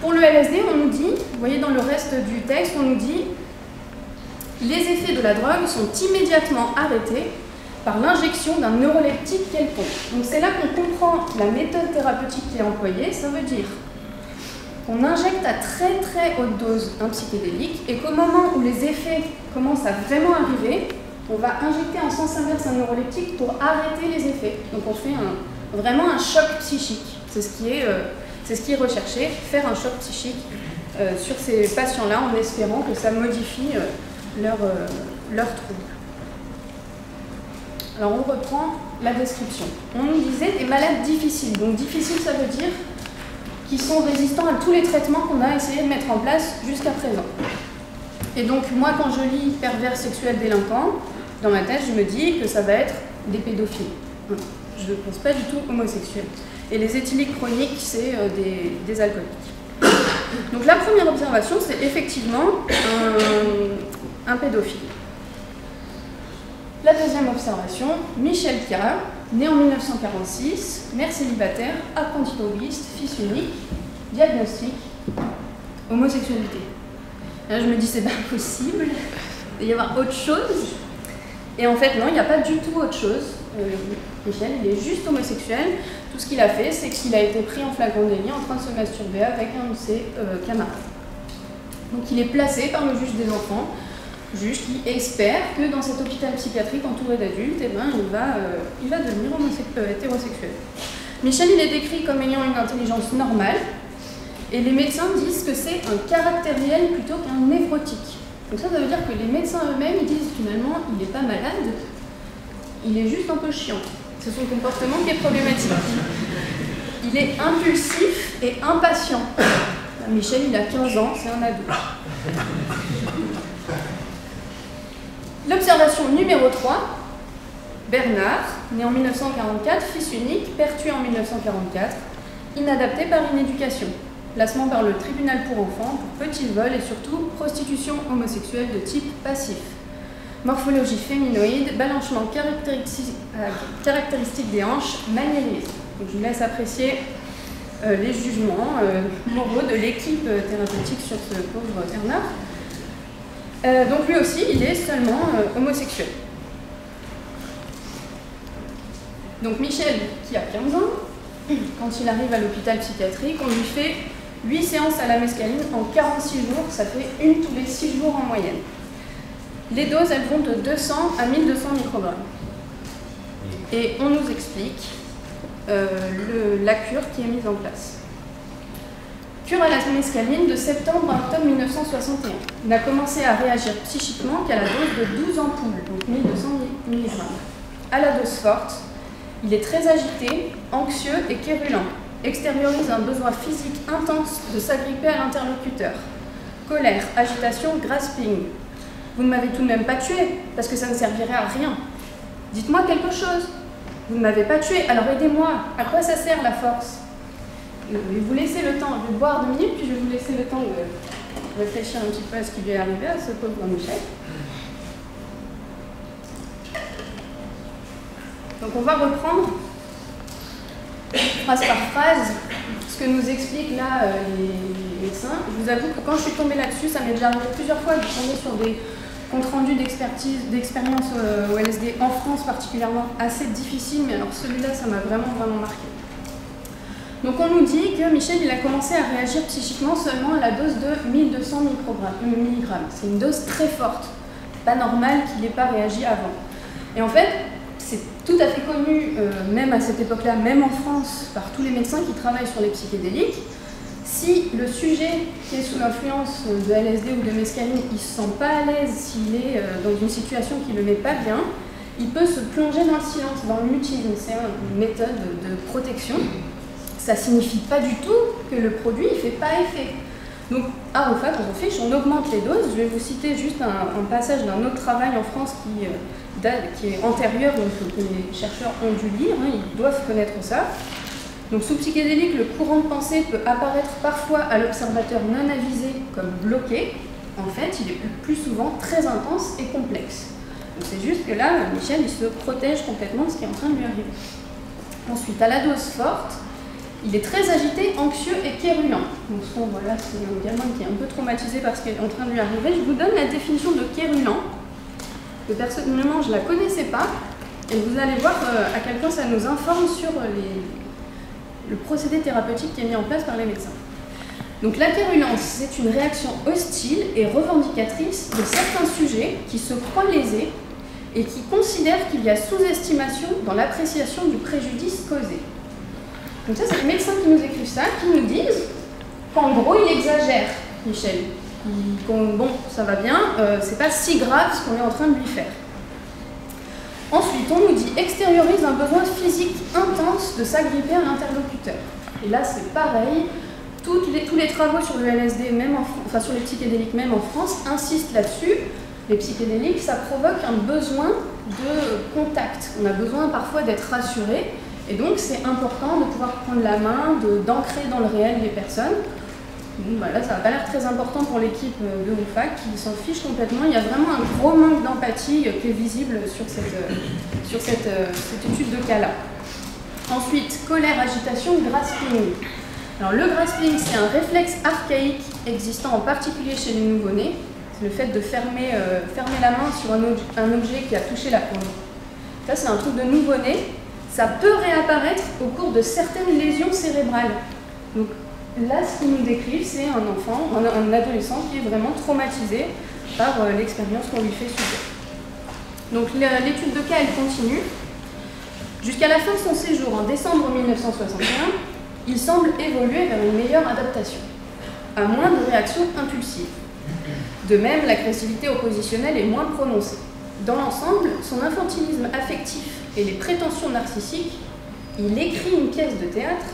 Pour le L S D, on nous dit, vous voyez dans le reste du texte, on nous dit « Les effets de la drogue sont immédiatement arrêtés par l'injection d'un neuroleptique quelconque. » Donc c'est là qu'on comprend la méthode thérapeutique qui est employée. Ça veut dire qu'on injecte à très très haute dose un psychédélique et qu'au moment où les effets commencent à vraiment arriver, on va injecter en sens inverse un neuroleptique pour arrêter les effets. Donc on fait un, vraiment un choc psychique. C'est ce qui est, euh, c'est ce qui est recherché, faire un choc psychique euh, sur ces patients-là en espérant que ça modifie euh, leur, euh, leur trouble. Alors on reprend la description. On nous disait des malades difficiles. Donc difficile, ça veut dire qui sont résistants à tous les traitements qu'on a essayé de mettre en place jusqu'à présent. Et donc moi, quand je lis pervers sexuel délinquant, dans ma tête, je me dis que ça va être des pédophiles. Je ne pense pas du tout homosexuel. Et les éthyliques chroniques, c'est des, des alcooliques. Donc la première observation, c'est effectivement un, un pédophile. La deuxième observation, Michel Quirin, né en mille neuf cent quarante-six, mère célibataire, apprenti droguiste, fils unique, diagnostic, homosexualité. Là, je me dis, c'est pas possible, il doit y avoir autre chose. Et en fait, non, il n'y a pas du tout autre chose. Euh, Michel, il est juste homosexuel. Tout ce qu'il a fait, c'est qu'il a été pris en flagrant délit en train de se masturber avec un de ses euh, camarades. Donc, il est placé par le juge des enfants, juge qui espère que dans cet hôpital psychiatrique entouré d'adultes, eh ben, il, va, euh, il va devenir euh, hétérosexuel. Michel, il est décrit comme ayant une intelligence normale. Et les médecins disent que c'est un caractériel plutôt qu'un névrotique. Donc ça, ça veut dire que les médecins eux-mêmes, ils disent finalement, il n'est pas malade, il est juste un peu chiant. C'est son comportement qui est problématique. Il est impulsif et impatient. Michel, il a quinze ans, c'est un ado. L'observation numéro trois, Bernard, né en mille neuf cent quarante-quatre, fils unique, père tué en mille neuf cent quarante-quatre, inadapté par une éducation. Placement par le tribunal pour enfants pour petit vol et surtout prostitution homosexuelle de type passif. Morphologie féminoïde, balancement caractéristique, euh, caractéristique des hanches, maniérisme. Donc je vous laisse apprécier euh, les jugements euh, moraux de l'équipe euh, thérapeutique sur ce pauvre Bernard. Euh, donc lui aussi, il est seulement euh, homosexuel. Donc Michel, qui a quinze ans, quand il arrive à l'hôpital psychiatrique, on lui fait huit séances à la mescaline en quarante-six jours, ça fait une tous les six jours en moyenne. Les doses, elles vont de deux cents à mille deux cents microgrammes. Et on nous explique euh, le, la cure qui est mise en place. Cure à la mescaline de septembre à octobre mille neuf cent soixante et un. On a commencé à réagir psychiquement qu'à la dose de douze ampoules, donc mille deux cents milligrammes. À la dose forte, il est très agité, anxieux et kérulent. Extériorise un besoin physique intense de s'agripper à l'interlocuteur. Colère, agitation, grasping. Vous ne m'avez tout de même pas tué, parce que ça ne servirait à rien. Dites-moi quelque chose. Vous ne m'avez pas tué, alors aidez-moi. À quoi ça sert la force? Je vais vous laisser le temps, je vais boire deux minutes, puis je vais vous laisser le temps de réfléchir un petit peu à ce qui lui est arrivé à ce pauvre Michel. Donc on va reprendre phrase par phrase ce que nous expliquent là euh, les médecins. Je vous avoue que quand je suis tombée là-dessus, ça m'est déjà arrivé plusieurs fois de tomber sur des comptes rendus d'expertise, d'expérience euh, au L S D en France particulièrement assez difficile, mais alors celui-là, ça m'a vraiment, vraiment marqué. Donc on nous dit que Michel, il a commencé à réagir psychiquement seulement à la dose de mille deux cents milligrammes. C'est une dose très forte. Pas normal qu'il n'ait pas réagi avant. Et en fait, c'est tout à fait connu, euh, même à cette époque-là, même en France, par tous les médecins qui travaillent sur les psychédéliques. Si le sujet qui est sous l'influence de L S D ou de mescaline, il ne se sent pas à l'aise, s'il est euh, dans une situation qui ne le met pas bien, il peut se plonger dans le silence, dans le mutisme. C'est une méthode de protection. Ça ne signifie pas du tout que le produit ne fait pas effet. Donc, à Rouffach, on s'en fiche, on augmente les doses. Je vais vous citer juste un, un passage d'un autre travail en France qui, euh, date, qui est antérieur, donc que les chercheurs ont dû lire, hein, ils doivent connaître ça. Donc sous psychédélique, le courant de pensée peut apparaître parfois à l'observateur non avisé comme bloqué. En fait, il est plus souvent très intense et complexe. Donc c'est juste que là, Michel, il se protège complètement de ce qui est en train de lui arriver. Ensuite, à la dose forte, il est très agité, anxieux et kérulant. Donc ce qu'on voit là, c'est un gamin qui est un peu traumatisé par ce qui est en train de lui arriver. Je vous donne la définition de kérulant, que personnellement je ne la connaissais pas, et vous allez voir à quel point ça nous informe sur les... le procédé thérapeutique qui est mis en place par les médecins. Donc la kérulance, c'est une réaction hostile et revendicatrice de certains sujets qui se croient lésés et qui considèrent qu'il y a sous-estimation dans l'appréciation du préjudice causé. Donc ça, c'est les médecins qui nous écrivent ça, qui nous disent qu'en gros, il exagère, Michel. Il, bon, ça va bien, euh, c'est pas si grave ce qu'on est en train de lui faire. Ensuite, on nous dit « extériorise un besoin physique intense de s'agripper à l'interlocuteur ». Et là, c'est pareil. Toutes les, tous les travaux sur le L S D, même en, enfin sur les psychédéliques, même en France, insistent là-dessus. Les psychédéliques, ça provoque un besoin de contact. On a besoin parfois d'être rassuré. Et donc, c'est important de pouvoir prendre la main, d'ancrer dans le réel les personnes. Bon, ben là, ça n'a pas l'air très important pour l'équipe de Rouffach, qui s'en fiche complètement. Il y a vraiment un gros manque d'empathie qui est visible sur cette, sur cette, cette étude de cas-là. Ensuite, colère, agitation, grasping. Alors, le grasping, c'est un réflexe archaïque existant en particulier chez les nouveau-nés. C'est le fait de fermer, euh, fermer la main sur un, un objet qui a touché la peau. Ça, c'est un truc de nouveau-né. Ça peut réapparaître au cours de certaines lésions cérébrales. Donc, là, ce qu'ils nous décrivent, c'est un enfant, un adolescent qui est vraiment traumatisé par euh, l'expérience qu'on lui fait subir. Donc, l'étude de cas, elle continue. Jusqu'à la fin de son séjour, en décembre mille neuf cent soixante et un, il semble évoluer vers une meilleure adaptation, à moins de réactions impulsives. De même, l'agressivité oppositionnelle est moins prononcée. Dans l'ensemble, son infantilisme affectif et les prétentions narcissiques, il écrit une pièce de théâtre,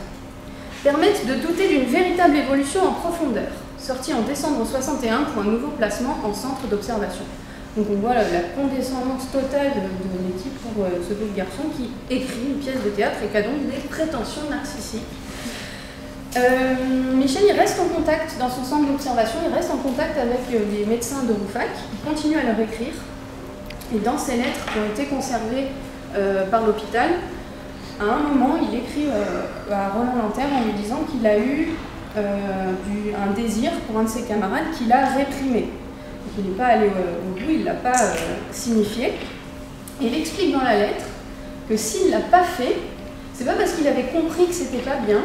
permettent de douter d'une véritable évolution en profondeur, sortie en décembre soixante et un pour un nouveau placement en centre d'observation. Donc on voit la, la condescendance totale de l'équipe pour euh, ce petit garçon qui écrit une pièce de théâtre et qui a donc des prétentions narcissiques. Euh, Michel, il reste en contact dans son centre d'observation, il reste en contact avec euh, les médecins de Rouffach, il continue à leur écrire, et dans ces lettres qui ont été conservées euh, par l'hôpital, à un moment, il écrit euh, à Roland Lanterre en lui disant qu'il a eu euh, du, un désir pour un de ses camarades qu'il a réprimé. Donc, il n'est pas allé euh, au bout, il ne l'a pas euh, signifié. Et il explique dans la lettre que s'il ne l'a pas fait, c'est pas parce qu'il avait compris que c'était pas bien,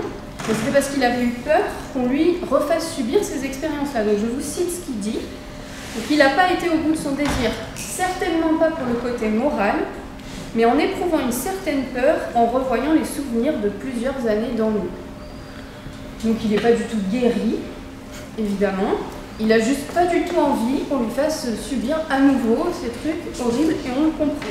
mais c'était parce qu'il avait eu peur qu'on lui refasse subir ces expériences-là. Donc je vous cite ce qu'il dit. Donc il n'a pas été au bout de son désir, certainement pas pour le côté moral, mais en éprouvant une certaine peur en revoyant les souvenirs de plusieurs années dans nous. Donc il n'est pas du tout guéri, évidemment. Il n'a juste pas du tout envie qu'on lui fasse subir à nouveau ces trucs horribles et on le comprend.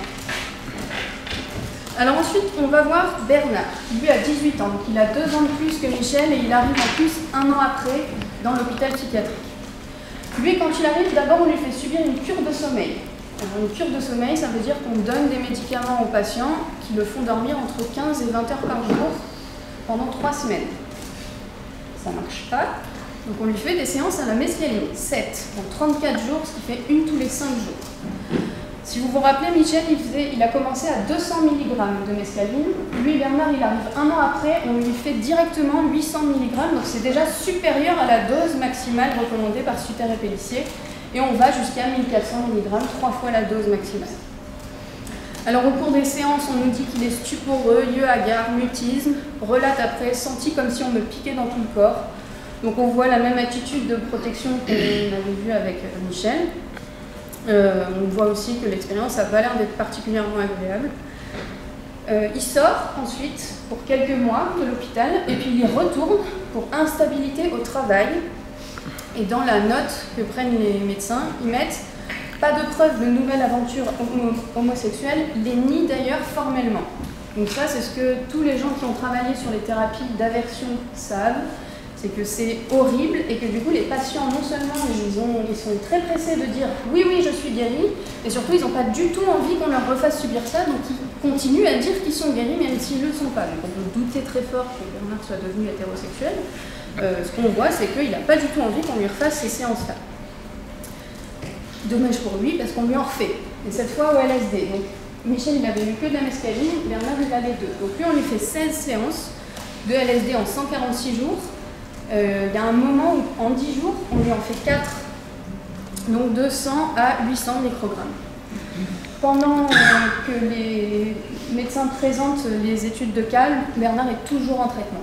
Alors ensuite, on va voir Bernard, qui lui a dix-huit ans, donc il a deux ans de plus que Michel et il arrive en plus un an après dans l'hôpital psychiatrique. Lui, quand il arrive, d'abord on lui fait subir une cure de sommeil. Alors, une cure de sommeil, ça veut dire qu'on donne des médicaments aux patients qui le font dormir entre quinze et vingt heures par jour pendant trois semaines. Ça ne marche pas. Donc on lui fait des séances à la mescaline, sept, donc trente-quatre jours, ce qui fait une tous les cinq jours. Si vous vous rappelez, Michel, il, faisait, il a commencé à deux cents milligrammes de mescaline. Lui, Bernard, il arrive un an après, on lui fait directement huit cents milligrammes, donc c'est déjà supérieur à la dose maximale recommandée par Sutter et Pélissier. Et on va jusqu'à mille quatre cents milligrammes, trois fois la dose maximale. Alors au cours des séances, on nous dit qu'il est stuporeux, yeux hagards, mutisme, relate après, senti comme si on me piquait dans tout le corps. Donc on voit la même attitude de protection qu'on avait vue avec Michel. Euh, on voit aussi que l'expérience n'a pas l'air d'être particulièrement agréable. Euh, il sort ensuite pour quelques mois de l'hôpital et puis il y retourne pour instabilité au travail. Et dans la note que prennent les médecins, ils mettent « pas de preuve de nouvelle aventure homo homosexuelle, les nie d'ailleurs formellement ». Donc ça, c'est ce que tous les gens qui ont travaillé sur les thérapies d'aversion savent, c'est c'est que c'est horrible et que du coup les patients non seulement ils, ont, ils sont très pressés de dire oui oui je suis guéri, et surtout ils n'ont pas du tout envie qu'on leur refasse subir ça, donc ils continuent à dire qu'ils sont guéris même s'ils ne le sont pas. Donc on peut douter très fort que Bernard soit devenu hétérosexuel. Euh, ce qu'on voit c'est qu'il n'a pas du tout envie qu'on lui refasse ces séances-là. Dommage pour lui parce qu'on lui en refait, et cette fois au L S D. Donc Michel il avait eu que de la mescaline, Bernard il avait deux. Donc lui on lui fait seize séances de L S D en cent quarante-six jours. Il euh, y a un moment où en dix jours, on lui en fait quatre, donc de cent à huit cents microgrammes. Pendant euh, que les médecins présentent les études de calme, Bernard est toujours en traitement.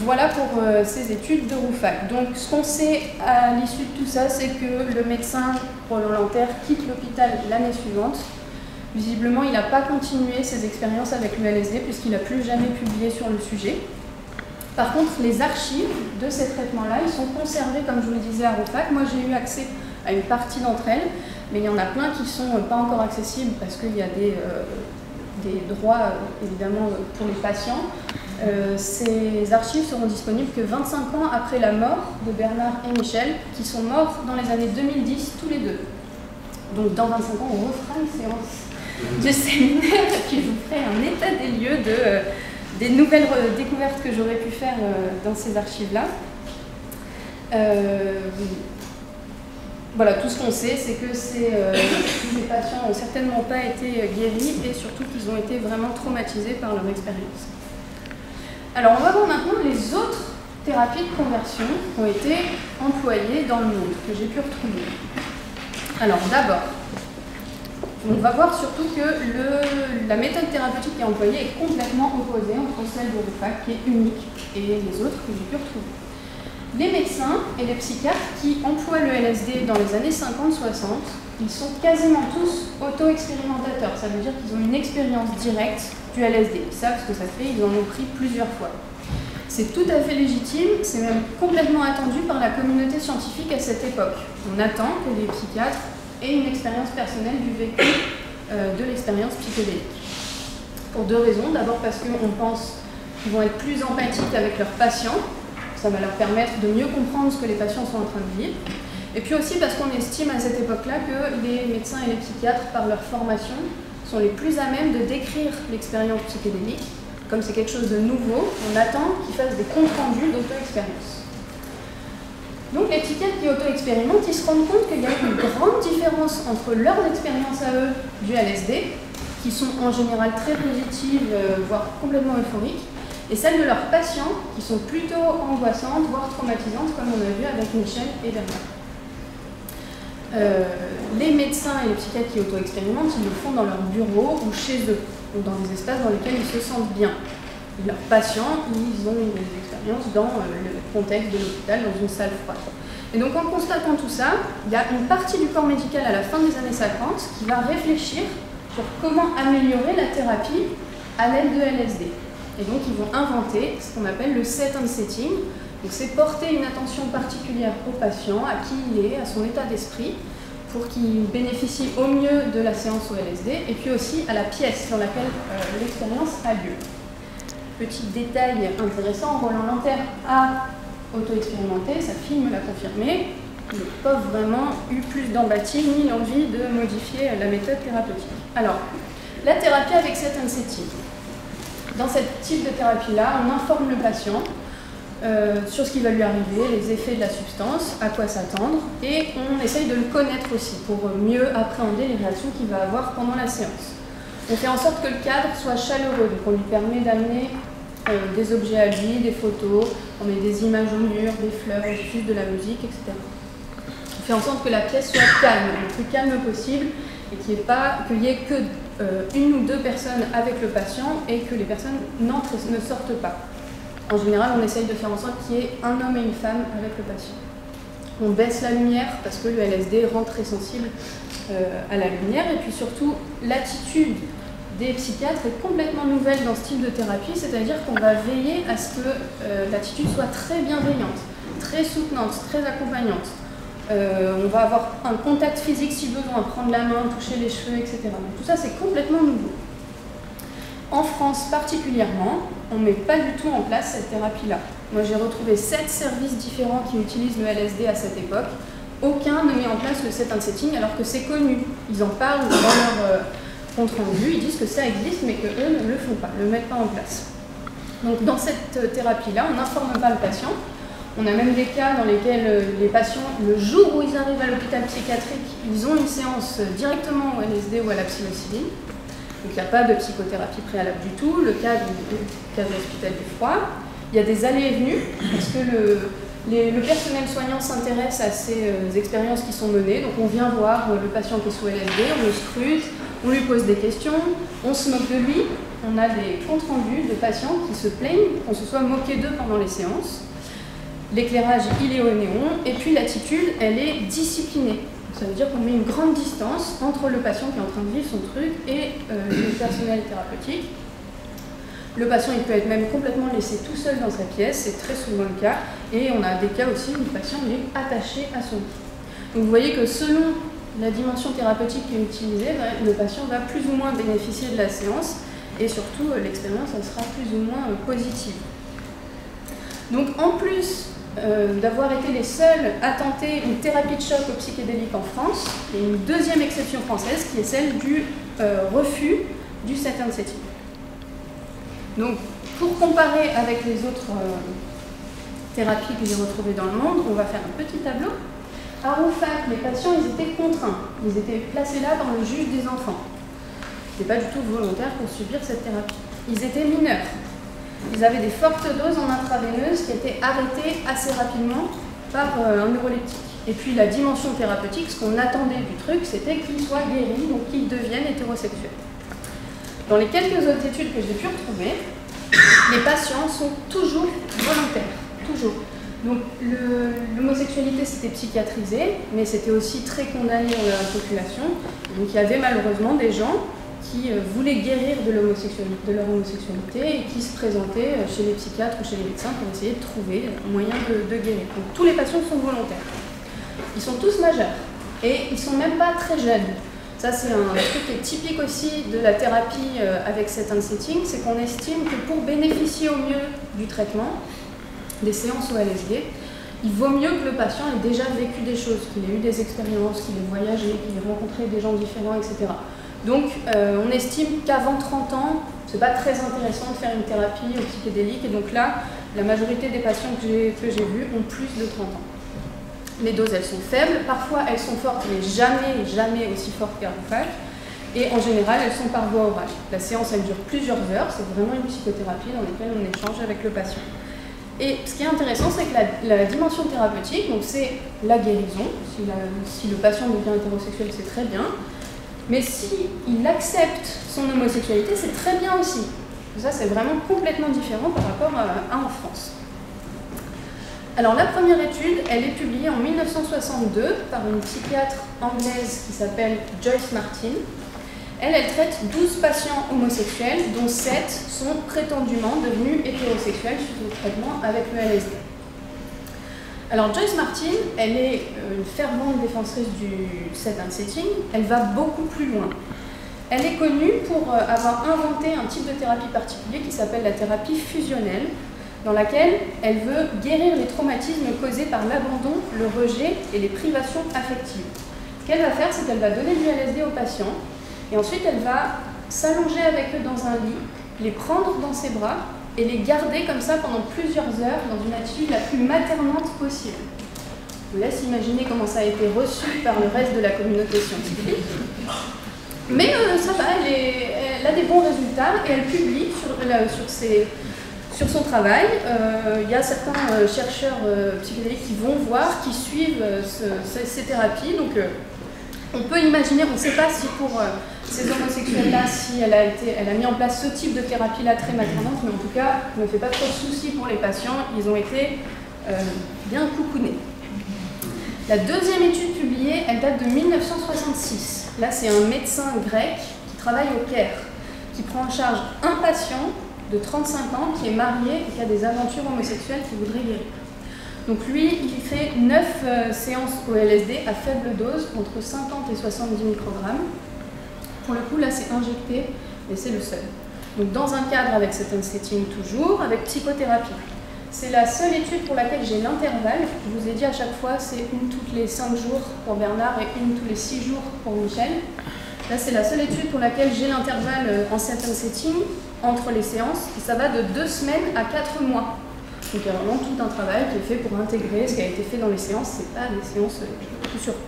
Voilà pour euh, ces études de Rouffach. Donc ce qu'on sait à l'issue de tout ça, c'est que le médecin Roland Lanterre quitte l'hôpital l'année suivante. Visiblement, il n'a pas continué ses expériences avec le L S D puisqu'il n'a plus jamais publié sur le sujet. Par contre, les archives de ces traitements-là, ils sont conservés, comme je vous le disais, à Rouffach. Moi, j'ai eu accès à une partie d'entre elles, mais il y en a plein qui ne sont pas encore accessibles parce qu'il y a des, euh, des droits, évidemment, pour les patients. Euh, ces archives seront disponibles que vingt-cinq ans après la mort de Bernard et Michel, qui sont morts dans les années deux mille dix, tous les deux. Donc, dans vingt-cinq ans, on refera une séance de séminaire qui vous ferait un état des lieux de... Euh, des nouvelles découvertes que j'aurais pu faire dans ces archives-là. Euh, voilà, tout ce qu'on sait, c'est que ces, euh, ces patients n'ont certainement pas été guéris et surtout qu'ils ont été vraiment traumatisés par leur expérience. Alors, on va voir maintenant les autres thérapies de conversion qui ont été employées dans le monde, que j'ai pu retrouver. Alors, d'abord, on va voir surtout que le, la méthode thérapeutique qui est employée est complètement opposée entre celle de Rouffach, qui est unique, et les autres que j'ai pu retrouver. Les médecins et les psychiatres qui emploient le L S D dans les années cinquante soixante, ils sont quasiment tous auto-expérimentateurs. Ça veut dire qu'ils ont une expérience directe du L S D. Ils savent ce que ça fait, ils en ont pris plusieurs fois. C'est tout à fait légitime, c'est même complètement attendu par la communauté scientifique à cette époque. On attend que les psychiatres et une expérience personnelle du vécu euh, de l'expérience psychédélique. Pour deux raisons. D'abord parce qu'on pense qu'ils vont être plus empathiques avec leurs patients, ça va leur permettre de mieux comprendre ce que les patients sont en train de vivre. Et puis aussi parce qu'on estime à cette époque-là que les médecins et les psychiatres, par leur formation, sont les plus à même de décrire l'expérience psychédélique. Comme c'est quelque chose de nouveau, on attend qu'ils fassent des comptes rendus d'auto-expérience. Donc les psychiatres qui auto-expérimentent, ils se rendent compte qu'il y a une grande différence entre leurs expériences à eux du L S D, qui sont en général très positives, voire complètement euphoriques, et celles de leurs patients, qui sont plutôt angoissantes, voire traumatisantes, comme on a vu avec Michel et Bernard. Euh, les médecins et les psychiatres qui auto-expérimentent, ils le font dans leur bureau ou chez eux, ou dans des espaces dans lesquels ils se sentent bien. Leurs patients, ils ont une expérience dans le contexte de l'hôpital, dans une salle froide. Et donc en constatant tout ça, il y a une partie du corps médical à la fin des années cinquante qui va réfléchir sur comment améliorer la thérapie à l'aide de L S D. Et donc ils vont inventer ce qu'on appelle le set and setting. Donc c'est porter une attention particulière au patient, à qui il est, à son état d'esprit, pour qu'il bénéficie au mieux de la séance au L S D, et puis aussi à la pièce dans laquelle euh, l'expérience a lieu. Petit détail intéressant, Roland Lanterre a auto-expérimenté, sa fille me l'a confirmé, il n'a pas vraiment eu plus d'empathie ni l'envie de modifier la méthode thérapeutique. Alors, la thérapie avec set and setting. Dans ce type de thérapie-là, on informe le patient euh, sur ce qui va lui arriver, les effets de la substance, à quoi s'attendre, et on essaye de le connaître aussi pour mieux appréhender les réactions qu'il va avoir pendant la séance. On fait en sorte que le cadre soit chaleureux, donc on lui permet d'amener Euh, des objets à lui, des photos, on met des images au mur, des fleurs, on diffuse de la musique, et cetera. On fait en sorte que la pièce soit calme, le plus calme possible, et qu'il n'y ait pas, qu'il y ait que euh, une ou deux personnes avec le patient et que les personnes n'entrent et ne sortent pas. En général, on essaye de faire en sorte qu'il y ait un homme et une femme avec le patient. On baisse la lumière parce que le L S D rend très sensible euh, à la lumière, et puis surtout l'attitude des psychiatres est complètement nouvelle dans ce type de thérapie, c'est-à-dire qu'on va veiller à ce que euh, l'attitude soit très bienveillante, très soutenante, très accompagnante. Euh, on va avoir un contact physique si besoin, prendre la main, toucher les cheveux, et cetera. Donc, tout ça, c'est complètement nouveau. En France particulièrement, on ne met pas du tout en place cette thérapie-là. Moi, j'ai retrouvé sept services différents qui utilisent le L S D à cette époque. Aucun ne met en place le set and setting alors que c'est connu. Ils en parlent dans leur euh, compte rendu, ils disent que ça existe mais qu'eux ne le font pas, ne le mettent pas en place. Donc dans cette thérapie-là, on n'informe pas le patient. On a même des cas dans lesquels les patients, le jour où ils arrivent à l'hôpital psychiatrique, ils ont une séance directement au L S D ou à la psilocybine. Donc il n'y a pas de psychothérapie préalable du tout, le cas de l'hôpital du froid. Il y a des allées et venues, parce que le, les, le personnel soignant s'intéresse à ces euh, expériences qui sont menées. Donc on vient voir euh, le patient qui est sous L S D, on le scrute, on lui pose des questions, on se moque de lui. On a des comptes rendus de patients qui se plaignent qu'on se soit moqué d'eux pendant les séances. L'éclairage, il est au néon, et puis l'attitude, elle est disciplinée. Ça veut dire qu'on met une grande distance entre le patient qui est en train de vivre son truc et euh, le personnel thérapeutique. Le patient, il peut être même complètement laissé tout seul dans sa pièce, c'est très souvent le cas. Et on a des cas aussi où le patient est attaché à son lit. Donc vous voyez que selon la dimension thérapeutique qui est utilisée, le patient va plus ou moins bénéficier de la séance, et surtout l'expérience sera plus ou moins positive. Donc en plus Euh, d'avoir été les seuls à tenter une thérapie de choc aux psychédéliques en France, et une deuxième exception française qui est celle du euh, refus du set and setting. Donc, pour comparer avec les autres euh, thérapies que j'ai retrouvées dans le monde, on va faire un petit tableau. À Rouffach, les patients, ils étaient contraints, ils étaient placés là par le juge des enfants. Ils n'étaient pas du tout volontaires pour subir cette thérapie. Ils étaient mineurs. Ils avaient des fortes doses en intraveineuse qui étaient arrêtées assez rapidement par un neuroleptique. Et puis la dimension thérapeutique, ce qu'on attendait du truc, c'était qu'ils soient guéris, donc qu'ils deviennent hétérosexuels. Dans les quelques autres études que j'ai pu retrouver, les patients sont toujours volontaires, toujours. Donc l'homosexualité, c'était psychiatrisé, mais c'était aussi très condamné dans la population. Donc il y avait malheureusement des gens qui voulaient guérir de, de leur homosexualité et qui se présentaient chez les psychiatres ou chez les médecins pour essayer de trouver un moyen de, de guérir. Donc tous les patients sont volontaires. Ils sont tous majeurs et ils ne sont même pas très jeunes. Ça, c'est un truc qui est typique aussi de la thérapie avec set and setting, c'est qu'on estime que pour bénéficier au mieux du traitement, des séances au L S D, il vaut mieux que le patient ait déjà vécu des choses, qu'il ait eu des expériences, qu'il ait voyagé, qu'il ait rencontré des gens différents, et cetera. Donc euh, on estime qu'avant trente ans, c'est pas très intéressant de faire une thérapie aux psychédéliques. Et donc là, la majorité des patients que j'ai vus ont plus de trente ans. Les doses, elles sont faibles. Parfois, elles sont fortes, mais jamais, jamais aussi fortes qu'à Rouffach. Et en général, elles sont par voie orale. La séance, elle dure plusieurs heures. C'est vraiment une psychothérapie dans laquelle on échange avec le patient. Et ce qui est intéressant, c'est que la, la dimension thérapeutique, donc c'est la guérison. Si, la, si le patient devient hétérosexuel, c'est très bien. Mais s'il accepte son homosexualité, c'est très bien aussi. Ça, c'est vraiment complètement différent par rapport à, à en France. Alors, la première étude, elle est publiée en mille neuf cent soixante-deux par une psychiatre anglaise qui s'appelle Joyce Martin. Elle, elle traite douze patients homosexuels, dont sept sont prétendument devenus hétérosexuels suite au traitement avec le L S D. Alors Joyce Martin, elle est une fervente défenseur du set and setting, elle va beaucoup plus loin. Elle est connue pour avoir inventé un type de thérapie particulier qui s'appelle la thérapie fusionnelle, dans laquelle elle veut guérir les traumatismes causés par l'abandon, le rejet et les privations affectives. Ce qu'elle va faire, c'est qu'elle va donner du L S D aux patients, et ensuite elle va s'allonger avec eux dans un lit, les prendre dans ses bras, et les garder comme ça pendant plusieurs heures dans une attitude la plus maternante possible. Je vous laisse imaginer comment ça a été reçu par le reste de la communauté scientifique. Mais euh, ça va, elle, est, elle a des bons résultats et elle publie sur, là, sur, ses, sur son travail. Il euh, y a certains euh, chercheurs euh, psychédéliques qui vont voir, qui suivent euh, ce, ces, ces thérapies. Donc euh, on peut imaginer, on ne sait pas si pour... Euh, ces homosexuels-là, si elle a, été, elle a mis en place ce type de thérapie-là très maternante, mais en tout cas, ne fait pas trop de soucis pour les patients, ils ont été euh, bien coucounés. La deuxième étude publiée, elle date de mille neuf cent soixante-six. Là, c'est un médecin grec qui travaille au Caire, qui prend en charge un patient de trente-cinq ans qui est marié et qui a des aventures homosexuelles qu'il voudrait guérir. Donc lui, il fait neuf séances au L S D à faible dose, entre cinquante et soixante-dix microgrammes. Pour le coup, là, c'est injecté, mais c'est le seul. Donc, dans un cadre avec set and setting toujours, avec psychothérapie. C'est la seule étude pour laquelle j'ai l'intervalle. Je vous ai dit à chaque fois, c'est une toutes les cinq jours pour Bernard et une tous les six jours pour Michel. Là, c'est la seule étude pour laquelle j'ai l'intervalle en set and setting entre les séances. Et ça va de deux semaines à quatre mois. Donc il y a vraiment tout un travail qui est fait pour intégrer ce qui a été fait dans les séances. Ce n'est pas des séances tout sur tout.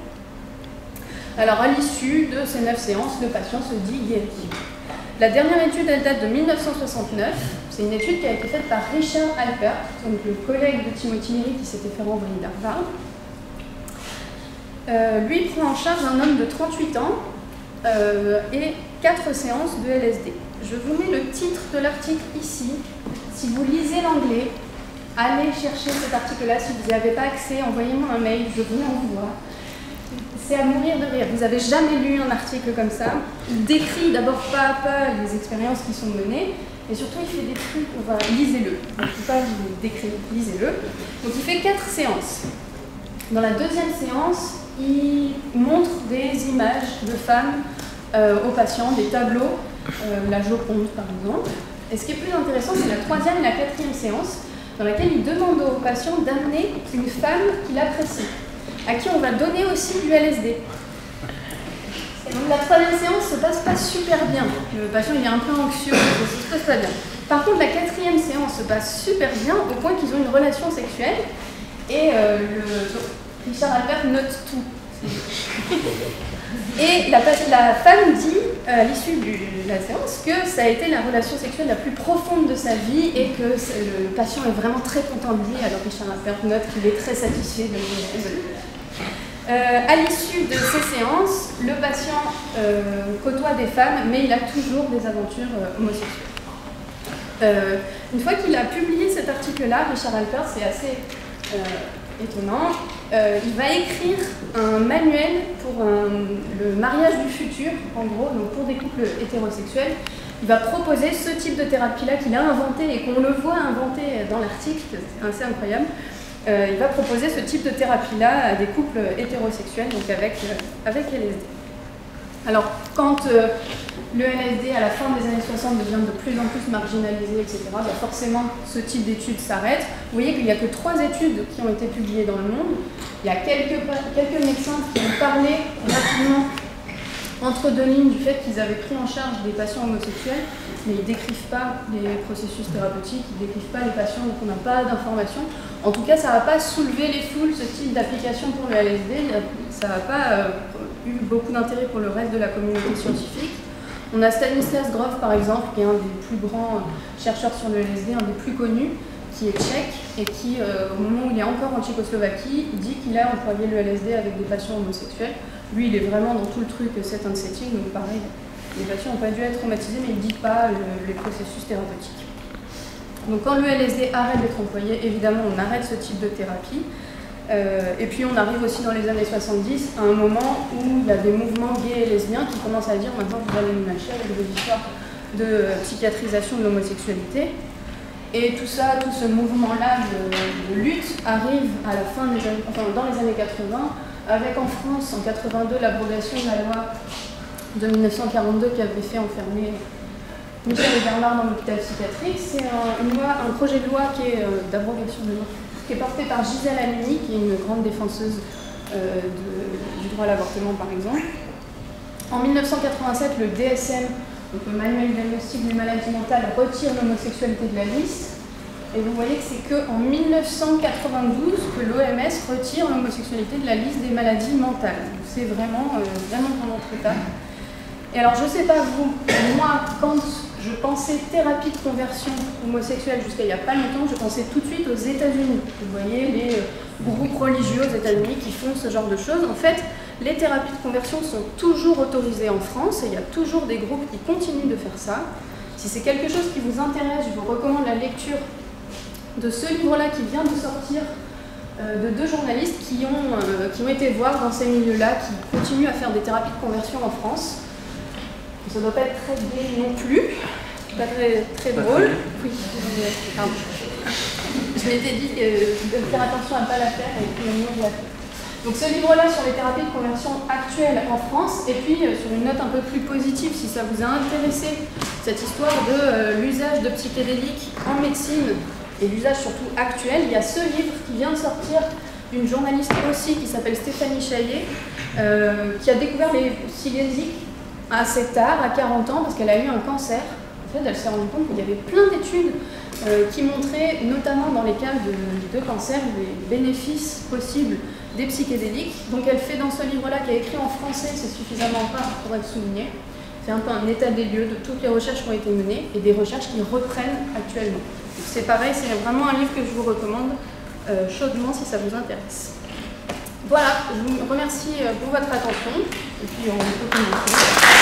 Alors, à l'issue de ces neuf séances, le patient se dit guéri. La dernière étude, elle date de mille neuf cent soixante-neuf. C'est une étude qui a été faite par Richard Alpert, donc le collègue de Timothy Leary qui s'était fait renvoyer d'Harvard. Euh, lui prend en charge un homme de trente-huit ans euh, et quatre séances de L S D. Je vous mets le titre de l'article ici. Si vous lisez l'anglais, allez chercher cet article-là. Si vous n'y avez pas accès, envoyez-moi un mail, je vous l'envoie. C'est à mourir de rire. Vous n'avez jamais lu un article comme ça. Il décrit d'abord pas à pas les expériences qui sont menées, et surtout il fait des trucs, enfin, lisez-le. En tout cas, je vous décris, lisez-le. Donc il fait quatre séances. Dans la deuxième séance, il montre des images de femmes euh, aux patients, des tableaux, euh, la Joconde par exemple. Et ce qui est plus intéressant, c'est la troisième et la quatrième séance, dans laquelle il demande aux patients d'amener une femme qu'il apprécie, à qui on va donner aussi du L S D. Et donc la troisième séance se passe pas super bien. Le patient il est un peu anxieux, ça se passe pas bien. Par contre, la quatrième séance se passe super bien au point qu'ils ont une relation sexuelle et euh, le... Richard Alpert note tout. Et la, la femme dit, à l'issue de la séance, que ça a été la relation sexuelle la plus profonde de sa vie et que le patient est vraiment très content de lui, alors Richard Alpert note qu'il est très satisfait de lui. Euh, à l'issue de ces séances, le patient euh, côtoie des femmes, mais il a toujours des aventures euh, homosexuelles. Euh, une fois qu'il a publié cet article-là, Richard Alpert, c'est assez euh, étonnant, euh, il va écrire un manuel pour un, le mariage du futur, en gros, donc pour des couples hétérosexuels. Il va proposer ce type de thérapie-là qu'il a inventé et qu'on le voit inventer dans l'article, c'est assez incroyable. Euh, il va proposer ce type de thérapie-là à des couples hétérosexuels, donc avec, euh, avec L S D. Alors, quand euh, le L S D, à la fin des années soixante, devient de plus en plus marginalisé, et cetera, bah forcément, ce type d'études s'arrête. Vous voyez qu'il n'y a que trois études qui ont été publiées dans le monde. Il y a quelques, quelques médecins qui ont parlé rapidement entre deux lignes du fait qu'ils avaient pris en charge des patients homosexuels, mais ils ne décrivent pas les processus thérapeutiques, ils ne décrivent pas les patients, donc on n'a pas d'informations. En tout cas, ça ne va pas soulever les foules, ce type d'application pour le L S D, ça n'a pas euh, eu beaucoup d'intérêt pour le reste de la communauté scientifique. On a Stanislas Grof, par exemple, qui est un des plus grands chercheurs sur le L S D, un des plus connus, qui est tchèque, et qui, euh, au moment où il est encore en Tchécoslovaquie, dit qu'il a employé le L S D avec des patients homosexuels. Lui, il est vraiment dans tout le truc set and setting, donc pareil, les patients n'ont pas dû être traumatisés, mais il ne dit pas le, les processus thérapeutiques. Donc quand le L S D arrête d'être employé, évidemment, on arrête ce type de thérapie. Euh, et puis on arrive aussi dans les années soixante-dix à un moment où il y a des mouvements gays et lesbiens qui commencent à dire « maintenant vous allez nous lâcher » avec des histoires de psychiatrisation de l'homosexualité. Et tout ça, tout ce mouvement-là de, de lutte arrive à la fin des années, enfin, dans les années quatre-vingt, avec en France, en quatre-vingt-deux, l'abrogation de la loi de mille neuf cent quarante-deux qui avait fait enfermer Michel et Bernard dans l'hôpital psychiatrique. C'est un, une loi, un projet de loi qui est euh, d'abrogation de loi, qui est porté par Gisèle Halimi, qui est une grande défenseuse euh, de, du droit à l'avortement, par exemple. En mille neuf cent quatre-vingt-sept, le D S M, donc le manuel diagnostique des maladies mentales, retire l'homosexualité de la liste. Et vous voyez que c'est qu'en mille neuf cent quatre-vingt-douze que l'O M S retire l'homosexualité de la liste des maladies mentales. C'est vraiment, euh, vraiment, vraiment très tard. Et alors, je ne sais pas vous, moi, quand je pensais thérapie de conversion homosexuelle jusqu'à il n'y a pas longtemps, je pensais tout de suite aux États-Unis. Vous voyez les groupes religieux aux États-Unis qui font ce genre de choses. En fait, les thérapies de conversion sont toujours autorisées en France et il y a toujours des groupes qui continuent de faire ça. Si c'est quelque chose qui vous intéresse, je vous recommande la lecture de ce livre-là qui vient de sortir, euh, de deux journalistes qui ont, euh, qui ont été voir dans ces milieux-là, qui continuent à faire des thérapies de conversion en France. Ça ne doit pas être très gai non plus, pas très, très drôle. Oui, pardon. Je m'étais dit euh, de faire attention à ne pas la faire et puis on l'a fait. Donc ce livre-là sur les thérapies de conversion actuelles en France, et puis euh, sur une note un peu plus positive, si ça vous a intéressé, cette histoire de euh, l'usage de psychédéliques en médecine et l'usage surtout actuel. Il y a ce livre qui vient de sortir d'une journaliste aussi qui s'appelle Stéphanie Chaillet, euh, qui a découvert les psychédéliques assez tard, à quarante ans, parce qu'elle a eu un cancer. En fait, elle s'est rendue compte qu'il y avait plein d'études euh, qui montraient, notamment dans les cas de, de cancer, les bénéfices possibles des psychédéliques. Donc elle fait dans ce livre-là, qui est écrit en français, c'est suffisamment rare pour être souligné, c'est un peu un état des lieux de toutes les recherches qui ont été menées et des recherches qui reprennent actuellement. C'est pareil, c'est vraiment un livre que je vous recommande euh, chaudement si ça vous intéresse. Voilà, je vous remercie pour votre attention et puis on peut commencer.